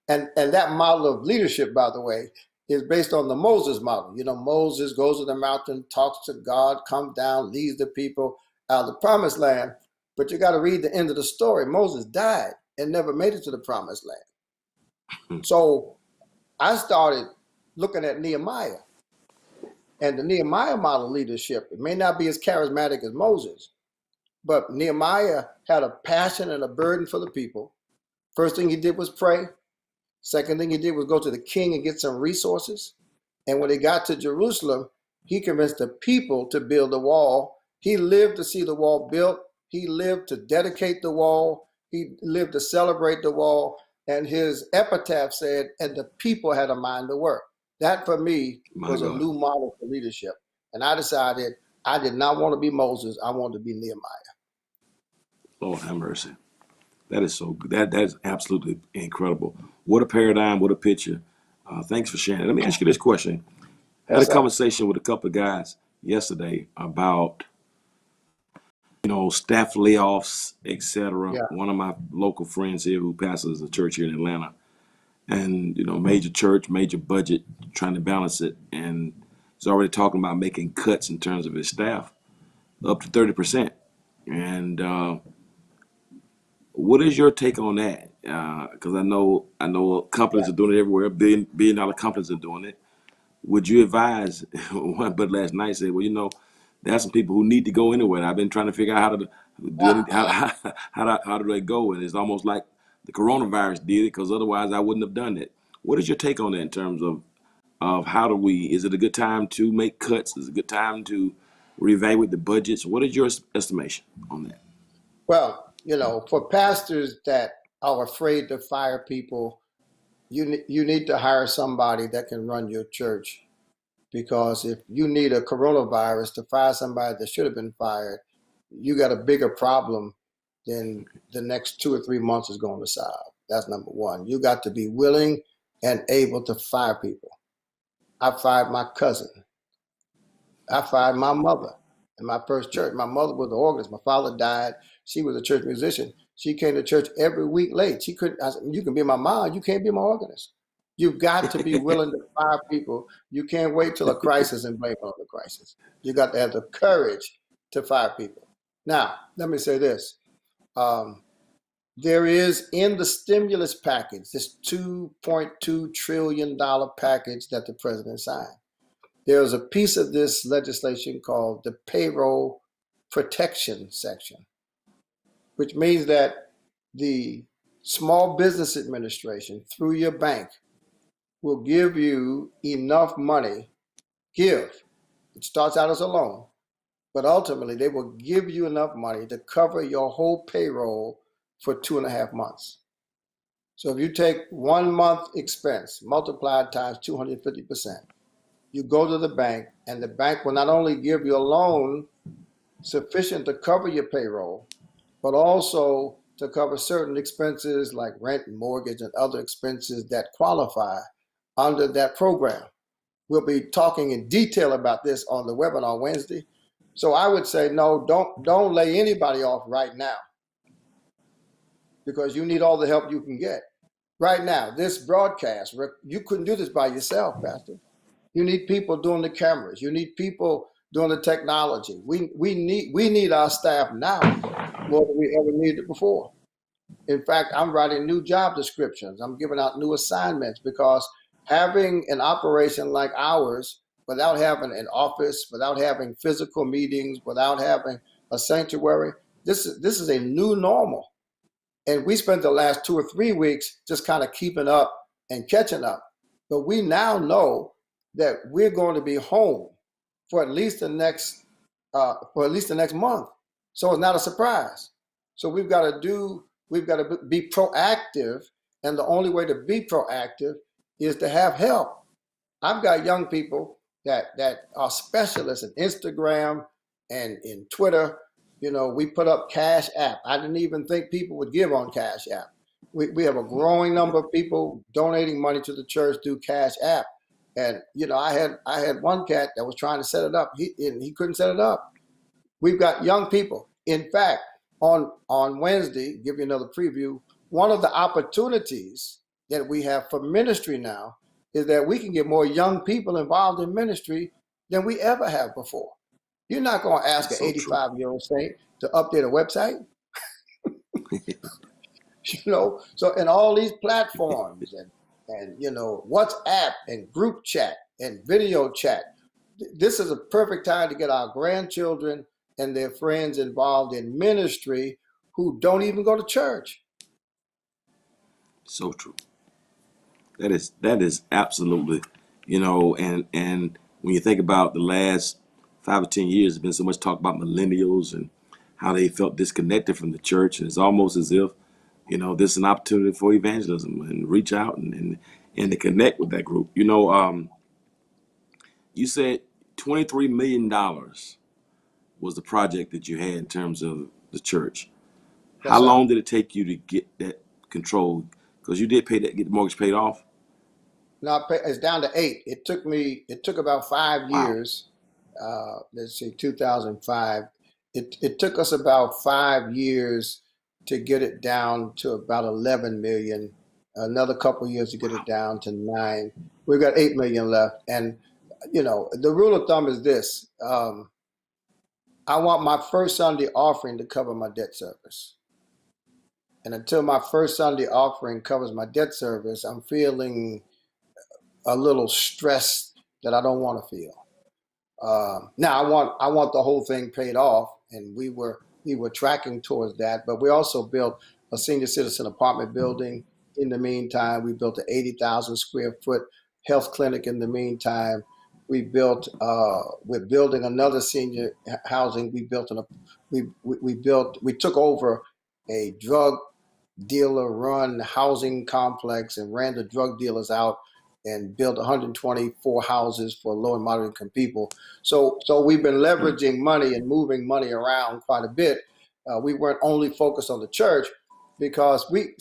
And that model of leadership, by the way, is based on the Moses model. You know, Moses goes to the mountain, talks to God, comes down, leads the people out of the promised land. But you got to read the end of the story. Moses died and never made it to the promised land. So I started looking at Nehemiah. And the Nehemiah model of leadership, it may not be as charismatic as Moses, but Nehemiah had a passion and a burden for the people. First thing he did was pray. Second thing he did was go to the king and get some resources. And when he got to Jerusalem, he convinced the people to build the wall. He lived to see the wall built. He lived to dedicate the wall. He lived to celebrate the wall. And his epitaph said, "And the people had a mind to work." That for me was a new model for leadership. And I decided I did not want to be Moses. I wanted to be Nehemiah. Lord have mercy. That is so good. That is absolutely incredible. What a paradigm, what a picture. Thanks for sharing. Let me ask you this question. I had a conversation with a couple of guys yesterday about, you know, staff layoffs, etc. Yeah. One of my local friends here who pastors a church here in Atlanta, and, you know, major church, major budget, trying to balance it. And he's already talking about making cuts in terms of his staff, up to 30%. And what is your take on that? Because I know companies are doing it everywhere. Billion-dollar companies are doing it. Would you advise? One but last night said, well, you know, there are some people who need to go anyway. I've been trying to figure out how do they go? And it's almost like the coronavirus did it, because otherwise I wouldn't have done it. What is your take on that in terms of how do we, is it a good time to make cuts? Is it a good time to reevaluate the budgets? What is your estimation on that? Well, you know, for pastors that are afraid to fire people, you need to hire somebody that can run your church, because if you need a coronavirus to fire somebody that should have been fired, you got a bigger problem than the next 2 or 3 months is going to solve. That's number one. You got to be willing and able to fire people. I fired my cousin. I fired my mother in my first church. My mother was an organist. My father died. She was a church musician. She came to church every week late. She couldn't. I said, you can be my mom. You can't be my organist. You've got to be willing to fire people. You can't wait till a crisis and blame on the crisis. You got to have the courage to fire people. Now, let me say this. There is in the stimulus package, this $2.2 trillion package that the president signed, there's a piece of this legislation called the payroll protection section, which means that the Small Business Administration, through your bank, will give you enough money, it starts out as a loan, but ultimately they will give you enough money to cover your whole payroll for 2.5 months. So if you take 1 month expense, multiplied times 250%, you go to the bank, and the bank will not only give you a loan sufficient to cover your payroll, but also to cover certain expenses like rent and mortgage and other expenses that qualify under that program. We'll be talking in detail about this on the webinar Wednesday. So I would say, no, don't lay anybody off right now, because you need all the help you can get. Right now, this broadcast, you couldn't do this by yourself, Pastor. You need people doing the cameras. You need people doing the technology. We need our staff now more than we ever needed before. In fact, I'm writing new job descriptions. I'm giving out new assignments, because having an operation like ours without having an office, without having physical meetings, without having a sanctuary, this is a new normal. And we spent the last 2 or 3 weeks just kind of keeping up and catching up. But we now know that we're going to be home for at least the next month. So it's not a surprise. So we've got to be proactive, and the only way to be proactive is to have help. I've got young people that are specialists in Instagram and in Twitter. You know, we put up Cash App. I didn't even think people would give on Cash App. We have a growing number of people donating money to the church through Cash App. And, you know, I had one cat that was trying to set it up. He couldn't set it up. We've got young people. In fact, on Wednesday, give you another preview, one of the opportunities that we have for ministry now is that we can get more young people involved in ministry than we ever have before. You're not going to ask an 85-year-old saint to update a website. You know, so in all these platforms and you know, WhatsApp and group chat and video chat, this is a perfect time to get our grandchildren and their friends involved in ministry who don't even go to church. So true. That is absolutely, you know, and when you think about the last 5 or 10 years, there's been so much talk about millennials and how they felt disconnected from the church. And it's almost as if, you know, this is an opportunity for evangelism and reach out and to connect with that group. You know, you said $23 million was the project that you had in terms of the church. That's how long did it take you to get that controlled? Because you did get the mortgage paid off. No, it's down to 8. It took about 5 years. Let's see, 2005. It took us about 5 years to get it down to about 11 million, another couple of years to get it down to 9. We've got 8 million left. And, you know, the rule of thumb is this. I want my first Sunday offering to cover my debt service. And until my first Sunday offering covers my debt service, I'm feeling a little stress that I don't want to feel. Now I want the whole thing paid off, and we were tracking towards that, but we also built a senior citizen apartment building. In the meantime, we built an 80,000 square foot health clinic. In the meantime, we built, we're building another senior housing. We took over a drug dealer run housing complex and ran the drug dealers out and built 124 houses for low and moderate income people. So we've been leveraging money and moving money around quite a bit. We weren't only focused on the church because we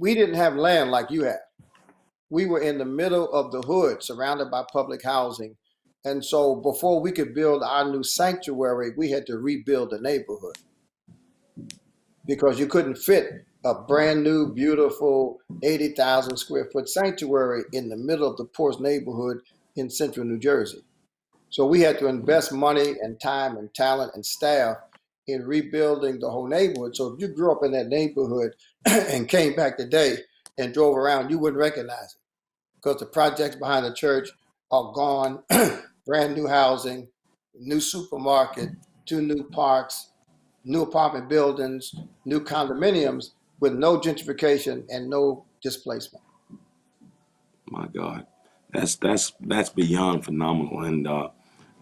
didn't have land like you have. We were in the middle of the hood, surrounded by public housing. And so before we could build our new sanctuary, we had to rebuild the neighborhood because you couldn't fit a brand new, beautiful 80,000 square foot sanctuary in the middle of the poorest neighborhood in central New Jersey. So we had to invest money and time and talent and staff in rebuilding the whole neighborhood. So if you grew up in that neighborhood and came back today and drove around, you wouldn't recognize it because the projects behind the church are gone. Brand new housing, new supermarket, 2 new parks, new apartment buildings, new condominiums, with no gentrification and no displacement. My God, that's beyond phenomenal,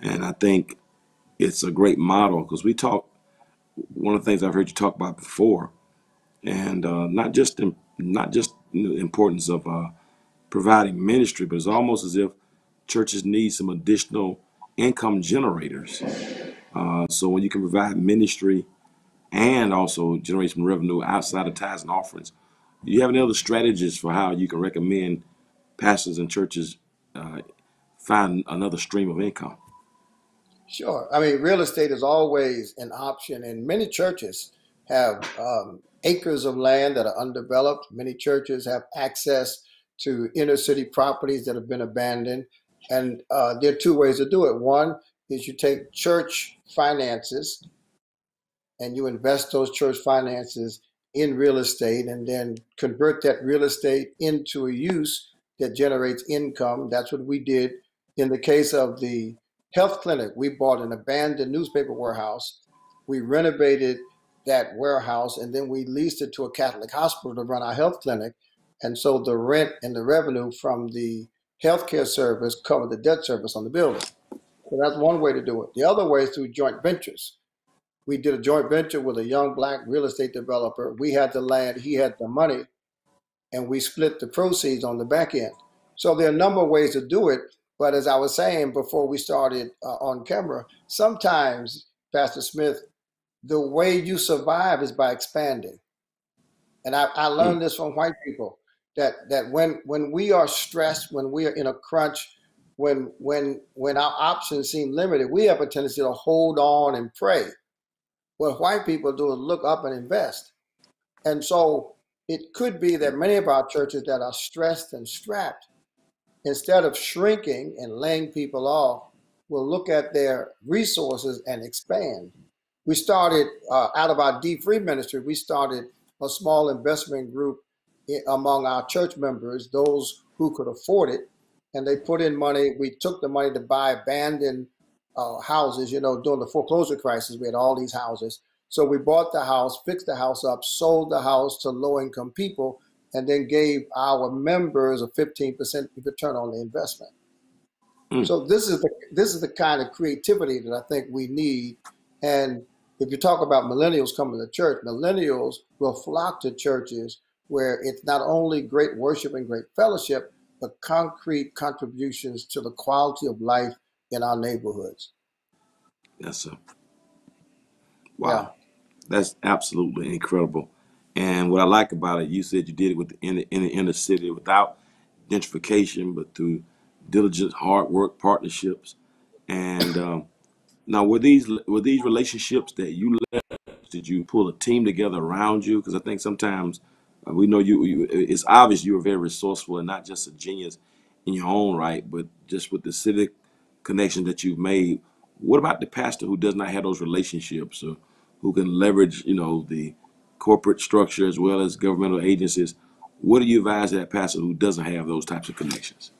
and I think it's a great model because we talk. One of the things I've heard you talk about before, and not just the importance of providing ministry, but it's almost as if churches need some additional income generators. So when you can provide ministry and also generate some revenue outside of tithes and offerings. Do you have any other strategies for how you can recommend pastors and churches find another stream of income? Sure. I mean, real estate is always an option, and many churches have acres of land that are undeveloped. Many churches have access to inner city properties that have been abandoned, and there are 2 ways to do it. One is you take church finances and you invest those church finances in real estate and then convert that real estate into a use that generates income. That's what we did. In the case of the health clinic, we bought an abandoned newspaper warehouse. We renovated that warehouse, and then we leased it to a Catholic hospital to run our health clinic. And so the rent and the revenue from the healthcare service cover the debt service on the building. So that's one way to do it. The other way is through joint ventures. We did a joint venture with a young black real estate developer. We had the land, he had the money, and we split the proceeds on the back end. So there are a number of ways to do it. But as I was saying before we started on camera, sometimes, Pastor Smith, the way you survive is by expanding. And I learned this from white people, that when we are stressed, when we are in a crunch, when our options seem limited, we have a tendency to hold on and pray. What white people do is look up and invest. And so it could be that many of our churches that are stressed and strapped, instead of shrinking and laying people off, will look at their resources and expand. We started, out of our DFree ministry, we started a small investment group among our church members, those who could afford it, and they put in money. We took the money to buy abandoned houses. You know, during the foreclosure crisis, we had all these houses. So we bought the house, fixed the house up, sold the house to low-income people, and then gave our members a 15% return on the investment. So this is the kind of creativity that I think we need. And if you talk about millennials coming to church, millennials will flock to churches where it's not only great worship and great fellowship, but concrete contributions to the quality of life in our neighborhoods. Yes, sir. Wow. Yeah. That's absolutely incredible. And what I like about it, you said you did it in the inner city without gentrification, but through diligent hard work, partnerships. And now, were these relationships that you left, did you pull a team together around you? Because I think sometimes we know you, it's obvious you were very resourceful and not just a genius in your own right, but just with the civic connection that you've made. What about the pastor who does not have those relationships, or who can leverage, you know, the corporate structure as well as governmental agencies? What do you advise that pastor who doesn't have those types of connections?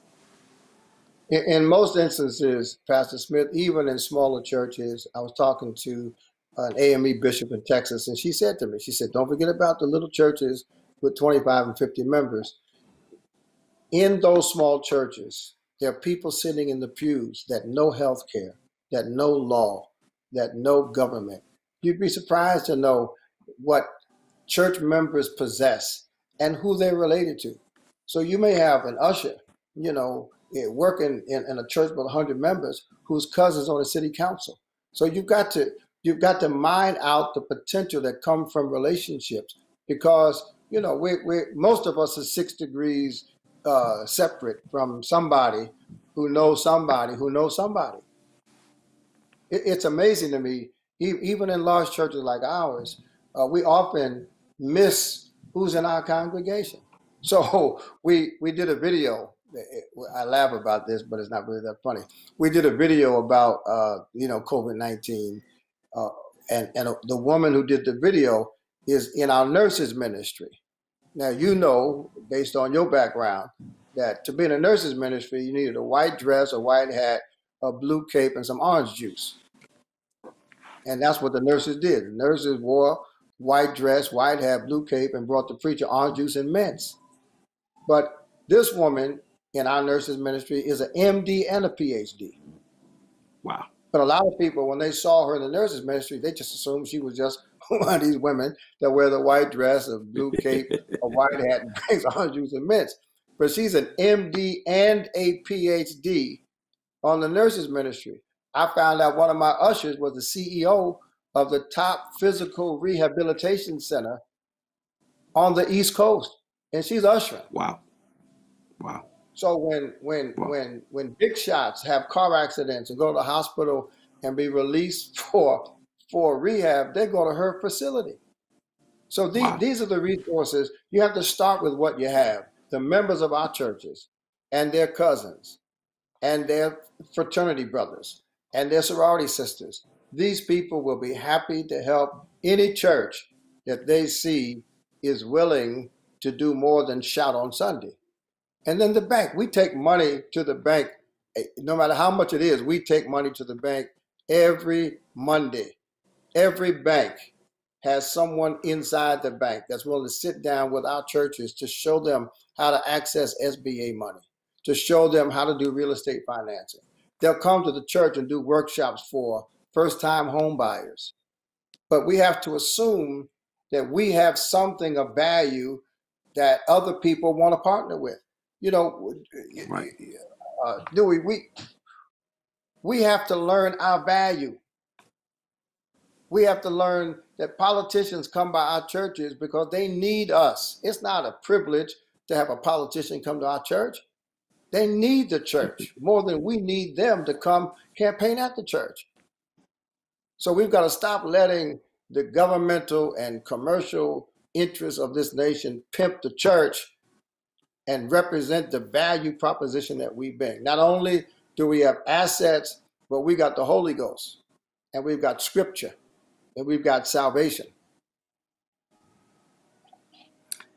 In most instances, Pastor Smith, even in smaller churches, I was talking to an AME bishop in Texas, and she said to me, she said, don't forget about the little churches with 25 and 50 members. In those small churches, there are people sitting in the pews that know health care, that know law, that know government. You'd be surprised to know what church members possess and who they're related to. So you may have an usher, you know, working in a church with 100 members whose cousin's on the city council. So you've got to mine out the potential that comes from relationships, because, you know, we're most of us are 6 degrees separate from somebody who knows somebody who knows somebody. It's amazing to me, even in large churches like ours, we often miss who's in our congregation. So we did a video. I laugh about this, but it's not really that funny. We did a video about, you know, COVID-19, and the woman who did the video is in our nurses ministry. Now, you know, based on your background, that to be in a nurses ministry, you needed a white dress, a white hat, a blue cape, and some orange juice. And that's what the nurses did. The nurses wore white dress, white hat, blue cape, and brought the preacher orange juice and mints. But this woman in our nurses ministry is an MD and a PhD. Wow. But a lot of people, when they saw her in the nurses ministry, they just assumed she was just one of these women that wear the white dress, a blue cape, a white hat, and brings orange juice and mints. But she's an MD and a PhD on the nurses ministry. I found out one of my ushers was the CEO of the top physical rehabilitation center on the East Coast, and she's ushering. Wow. Wow. So when big shots have car accidents and go to the hospital and be released for rehab, they go to her facility. So these are the resources. You have to start with what you have, the members of our churches and their cousins and their fraternity brothers and their sorority sisters. These people will be happy to help any church that they see is willing to do more than shout on Sunday. And then the bank, we take money to the bank, no matter how much it is, we take money to the bank every Monday. Every bank has someone inside the bank that's willing to sit down with our churches to show them how to access SBA money, to show them how to do real estate financing. They'll come to the church and do workshops for first-time home buyers. But we have to assume that we have something of value that other people want to partner with. You know, right. Dewey, we have to learn our value. We have to learn that politicians come by our churches because they need us. It's not a privilege to have a politician come to our church. They need the church more than we need them to come campaign at the church. So we've got to stop letting the governmental and commercial interests of this nation pimp the church and represent the value proposition that we bring. Not only do we have assets, but we got the Holy Ghost, and we've got scripture, and we've got salvation.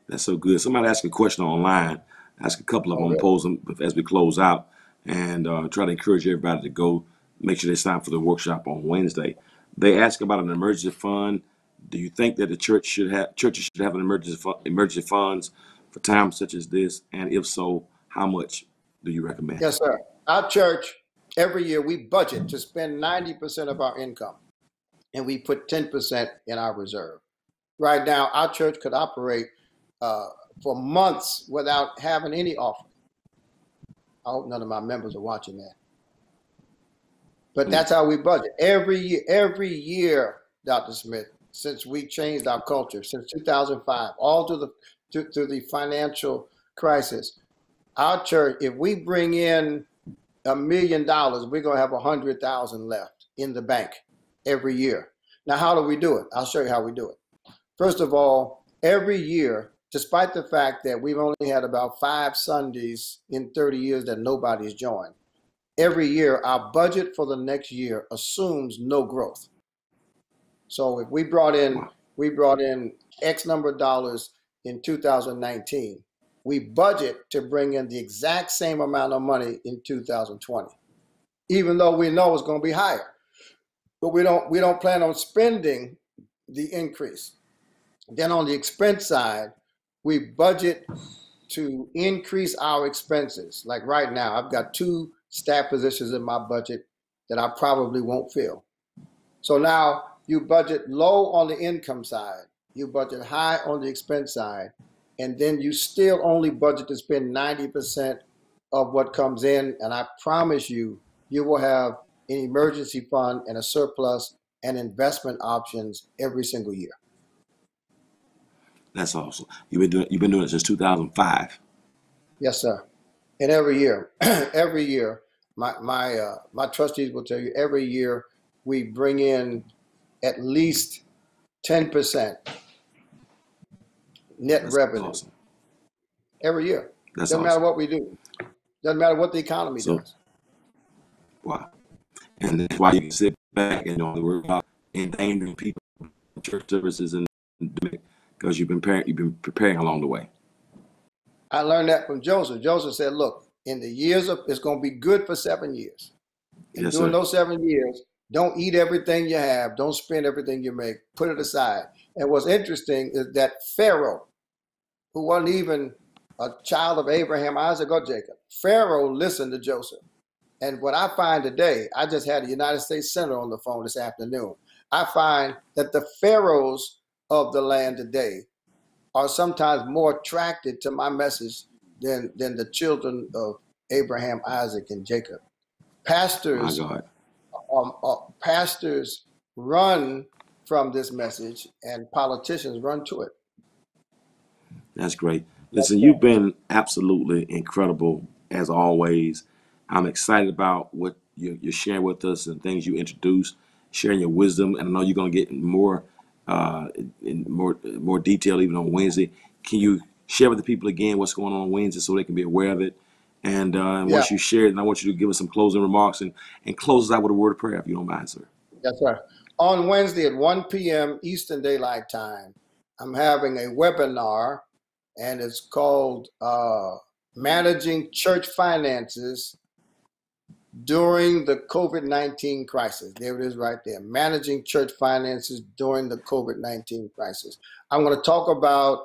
That's so good. Somebody asked a question online. Ask a couple of them, pose them as we close out, and try to encourage everybody to go make sure they sign for the workshop on Wednesday. They ask about an emergency fund. Do you think that the church should have an emergency funds for times such as this? And if so, how much do you recommend? Yes, sir. Our church, every year we budget to spend 90% of our income, and we put 10% in our reserve. Right now, our church could operate for months without having any offering. I hope none of my members are watching that. But that's how we budget. Every year, Dr. Smith, since we changed our culture, since 2005, all through the financial crisis, our church, if we bring in $1 million, we're going to have 100,000 left in the bank every year. Now, how do we do it? I'll show you how we do it. First of all, every year, despite the fact that we've only had about 5 Sundays in 30 years that nobody's joined, every year our budget for the next year assumes no growth. So if we brought in X number of dollars in 2019, we budget to bring in the exact same amount of money in 2020, even though we know it's going to be higher. But we don't plan on spending the increase. Then on the expense side, we budget to increase our expenses. Like right now, I've got 2 staff positions in my budget that I probably won't fill. So now you budget low on the income side, you budget high on the expense side, and then you still only budget to spend 90% of what comes in. And I promise you, you will have an emergency fund and a surplus and investment options every single year. That's awesome. You've been doing it since 2005. Yes, sir. And every year, my trustees will tell you every year we bring in at least 10% net revenue. Awesome. Every year. That's doesn't awesome. Matter what we do. Doesn't matter what the economy does. Wow. And that's why you can sit back and only worry about endangering people, church services, and because you've been preparing along the way. I learned that from Joseph. Joseph said, look, in the years of, it's going to be good for 7 years. And yes, during those 7 years, don't eat everything you have. Don't spend everything you make. Put it aside. And what's interesting is that Pharaoh, who wasn't even a child of Abraham, Isaac, or Jacob, Pharaoh listened to Joseph. And what I find today, I just had a United States Senator on the phone this afternoon. I find that the pharaohs of the land today are sometimes more attracted to my message than the children of Abraham, Isaac, and Jacob. Pastors run from this message, and politicians run to it. That's great. Listen, you've been absolutely incredible as always. I'm excited about what you're sharing with us and things you introduce, sharing your wisdom, and I know you're going to get more in more detail even on Wednesday. Can you share with the people again what's going on Wednesday so they can be aware of it? And once you share it, and I want you to give us some closing remarks and close us out with a word of prayer, if you don't mind, sir. Yes, sir. On Wednesday at 1 p.m. Eastern Daylight Time, I'm having a webinar, and it's called Managing Church Finances During the COVID-19 crisis. There it is right there. Managing church finances during the COVID-19 crisis. I'm going to talk about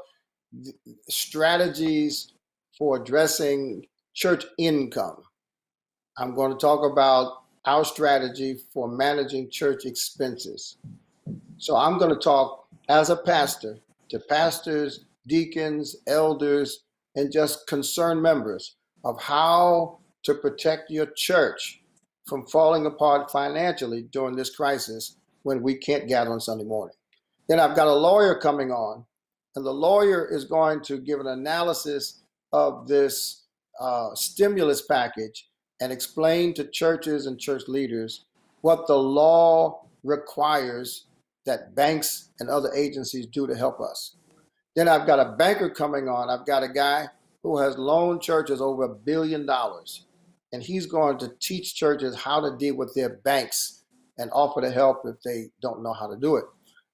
strategies for addressing church income. I'm going to talk about our strategy for managing church expenses. So I'm going to talk as a pastor to pastors, deacons, elders, and just concerned members of how to protect your church from falling apart financially during this crisis when we can't gather on Sunday morning. Then I've got a lawyer coming on, and the lawyer is going to give an analysis of this stimulus package and explain to churches and church leaders what the law requires that banks and other agencies do to help us. Then I've got a banker coming on. I've got a guy who has loaned churches over $1 billion, and he's going to teach churches how to deal with their banks and offer to help if they don't know how to do it.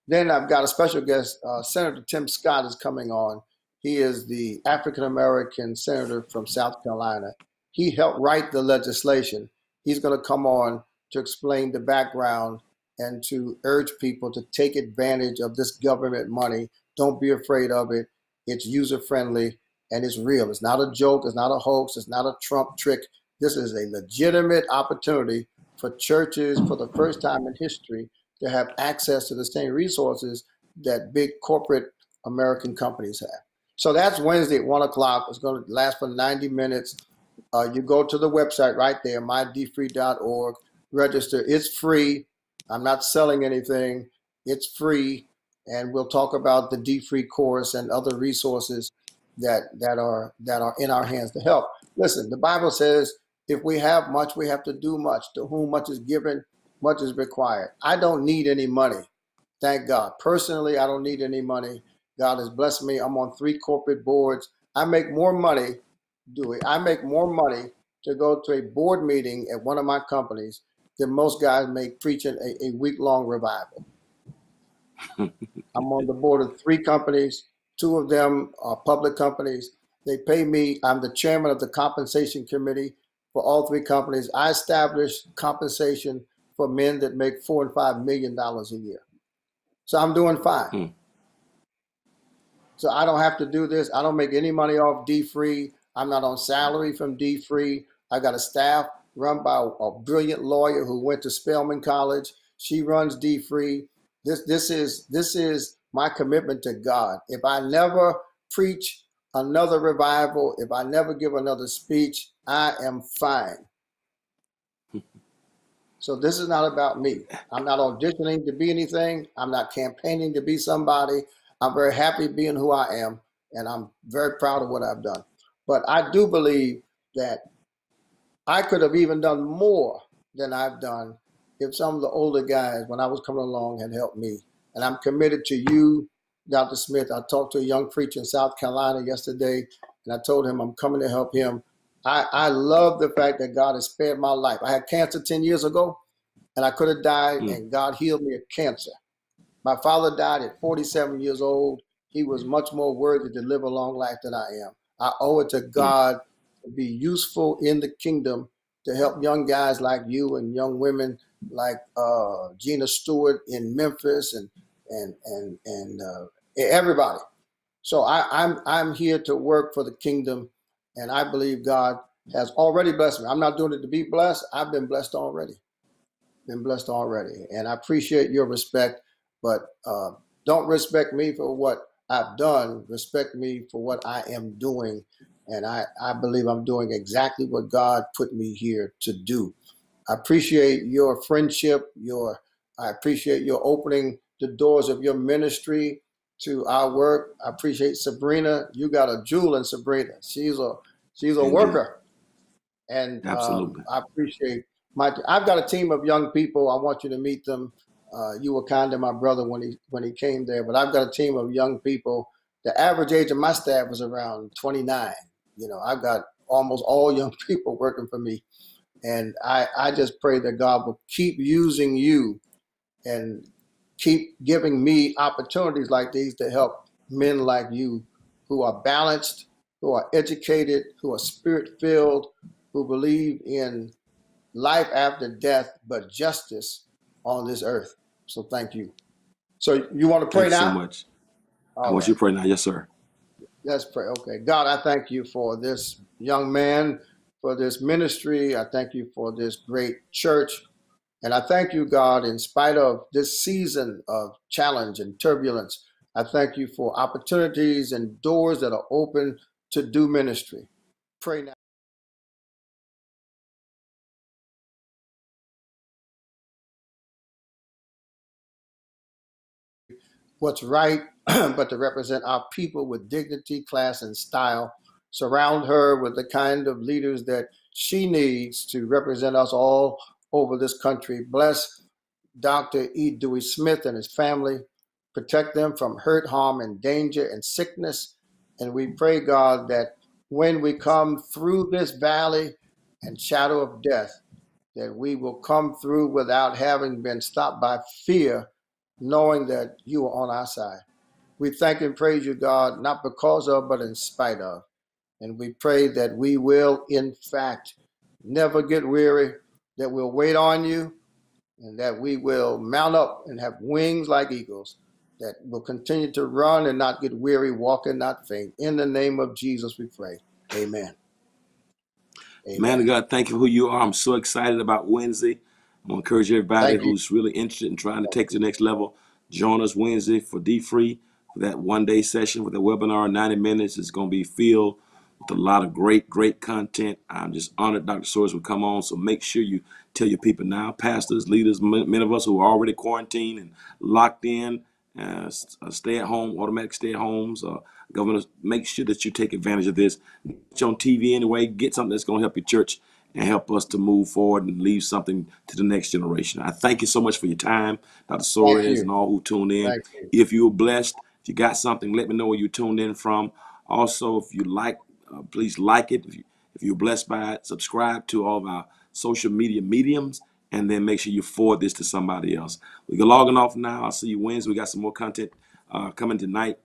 Then I've got a special guest, Senator Tim Scott is coming on. He is the African-American senator from South Carolina. He helped write the legislation. He's going to come on to explain the background and to urge people to take advantage of this government money. Don't be afraid of it. It's user-friendly and it's real. It's not a joke. It's not a hoax. It's not a Trump trick. This is a legitimate opportunity for churches for the first time in history to have access to the same resources that big corporate American companies have. So that's Wednesday at 1 o'clock. It's going to last for 90 minutes. You go to the website right there, mydfree.org, register. It's free. I'm not selling anything. It's free. And we'll talk about the DFree course and other resources that are in our hands to help. Listen, the Bible says, if we have much, we have to do much. To whom much is given, much is required. I don't need any money. Thank God. Personally, I don't need any money. God has blessed me. I'm on 3 corporate boards. I make more money. I make more money to go to a board meeting at one of my companies than most guys make preaching a week-long revival. I'm on the board of 3 companies. 2 of them are public companies. They pay me. I'm the chairman of the compensation committee for all 3 companies. I established compensation for men that make $4 and $5 million a year. So I'm doing fine. So I don't have to do this. I don't make any money off DFree. I'm not on salary from DFree. I got a staff run by a brilliant lawyer who went to Spelman College. She runs DFree. This is my commitment to God. If I never preach another revival, if I never give another speech, I am fine. So this is not about me. I'm not auditioning to be anything. I'm not campaigning to be somebody. I'm very happy being who I am, and I'm very proud of what I've done. But I do believe that I could have even done more than I've done if some of the older guys, when I was coming along, had helped me. And I'm committed to you, Dr. Smith. I talked to a young preacher in South Carolina yesterday, and I told him I'm coming to help him. I love the fact that God has spared my life. I had cancer 10 years ago, and I could have died, and God healed me of cancer. My father died at 47 years old. He was much more worthy to live a long life than I am. I owe it to God to be useful in the kingdom to help young guys like you and young women like Gina Stewart in Memphis and everybody. So I'm here to work for the kingdom, and I believe God has already blessed me. I'm not doing it to be blessed. I've been blessed already. And I appreciate your respect, but don't respect me for what I've done. Respect me for what I am doing. And I believe I'm doing exactly what God put me here to do. I appreciate your friendship. I appreciate your opening the doors of your ministry to our work. I appreciate Sabrina. You got a jewel in Sabrina. She's a worker. And absolutely. I appreciate I've got a team of young people. I want you to meet them. You were kind to my brother when he came there, but I've got a team of young people. The average age of my staff was around 29. You know, I've got almost all young people working for me. And I just pray that God will keep using you and keep giving me opportunities like these to help men like you who are balanced, who are educated, who are spirit-filled, who believe in life after death, but justice on this earth. So thank you. So you want to pray now? Thanks so much. I want you to pray now. Yes, sir. Let's pray. Okay. God, I thank you for this young man for this ministry. I thank you for this great church. And I thank you, God, in spite of this season of challenge and turbulence, I thank you for opportunities and doors that are open to do ministry. Pray now. What's right, but to represent our people with dignity, class, and style. Surround her with the kind of leaders that she needs to represent us all over this country. Bless Dr. E. Dewey Smith and his family. Protect them from hurt, harm, and danger and sickness. And we pray, God, that when we come through this valley and shadow of death, that we will come through without having been stopped by fear, knowing that you are on our side. We thank and praise you, God, not because of, but in spite of. And we pray that we will, in fact, never get weary, that we'll wait on you, and that we will mount up and have wings like eagles, that will continue to run and not get weary, walk and not faint. In the name of Jesus, we pray. Amen. Amen. Man of God, thank you for who you are. I'm so excited about Wednesday. I'm going to encourage everybody who's really interested in trying to take it to the next level. Join us Wednesday for DFree, for that one-day session with the webinar, 90 minutes. It's going to be filled with a lot of great, great content. I'm just honored Dr. Soaries will come on, so make sure you tell your people now, pastors, leaders, many of us who are already quarantined and locked in, stay-at-home, automatic stay-at-homes, governors, make sure that you take advantage of this. Get on TV anyway. Get something that's going to help your church and help us to move forward and leave something to the next generation. I thank you so much for your time, Dr. Soaries, and all who tuned in. You. If you were blessed, if you got something, let me know where you tuned in from. Also, if you like, please like it. If you're blessed by it, subscribe to all of our social media mediums, and then make sure you forward this to somebody else. We're logging off now. I'll see you Wednesday. We got some more content coming tonight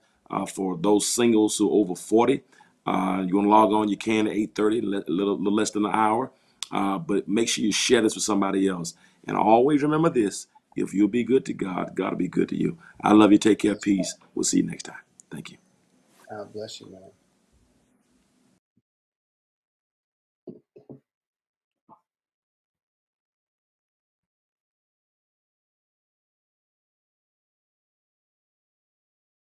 for those singles who are over 40. You want to log on, you can at 8:30, a little less than an hour. But make sure you share this with somebody else. And always remember this, if you'll be good to God, God will be good to you. I love you. Take care. Peace. We'll see you next time. Thank you. God bless you, man.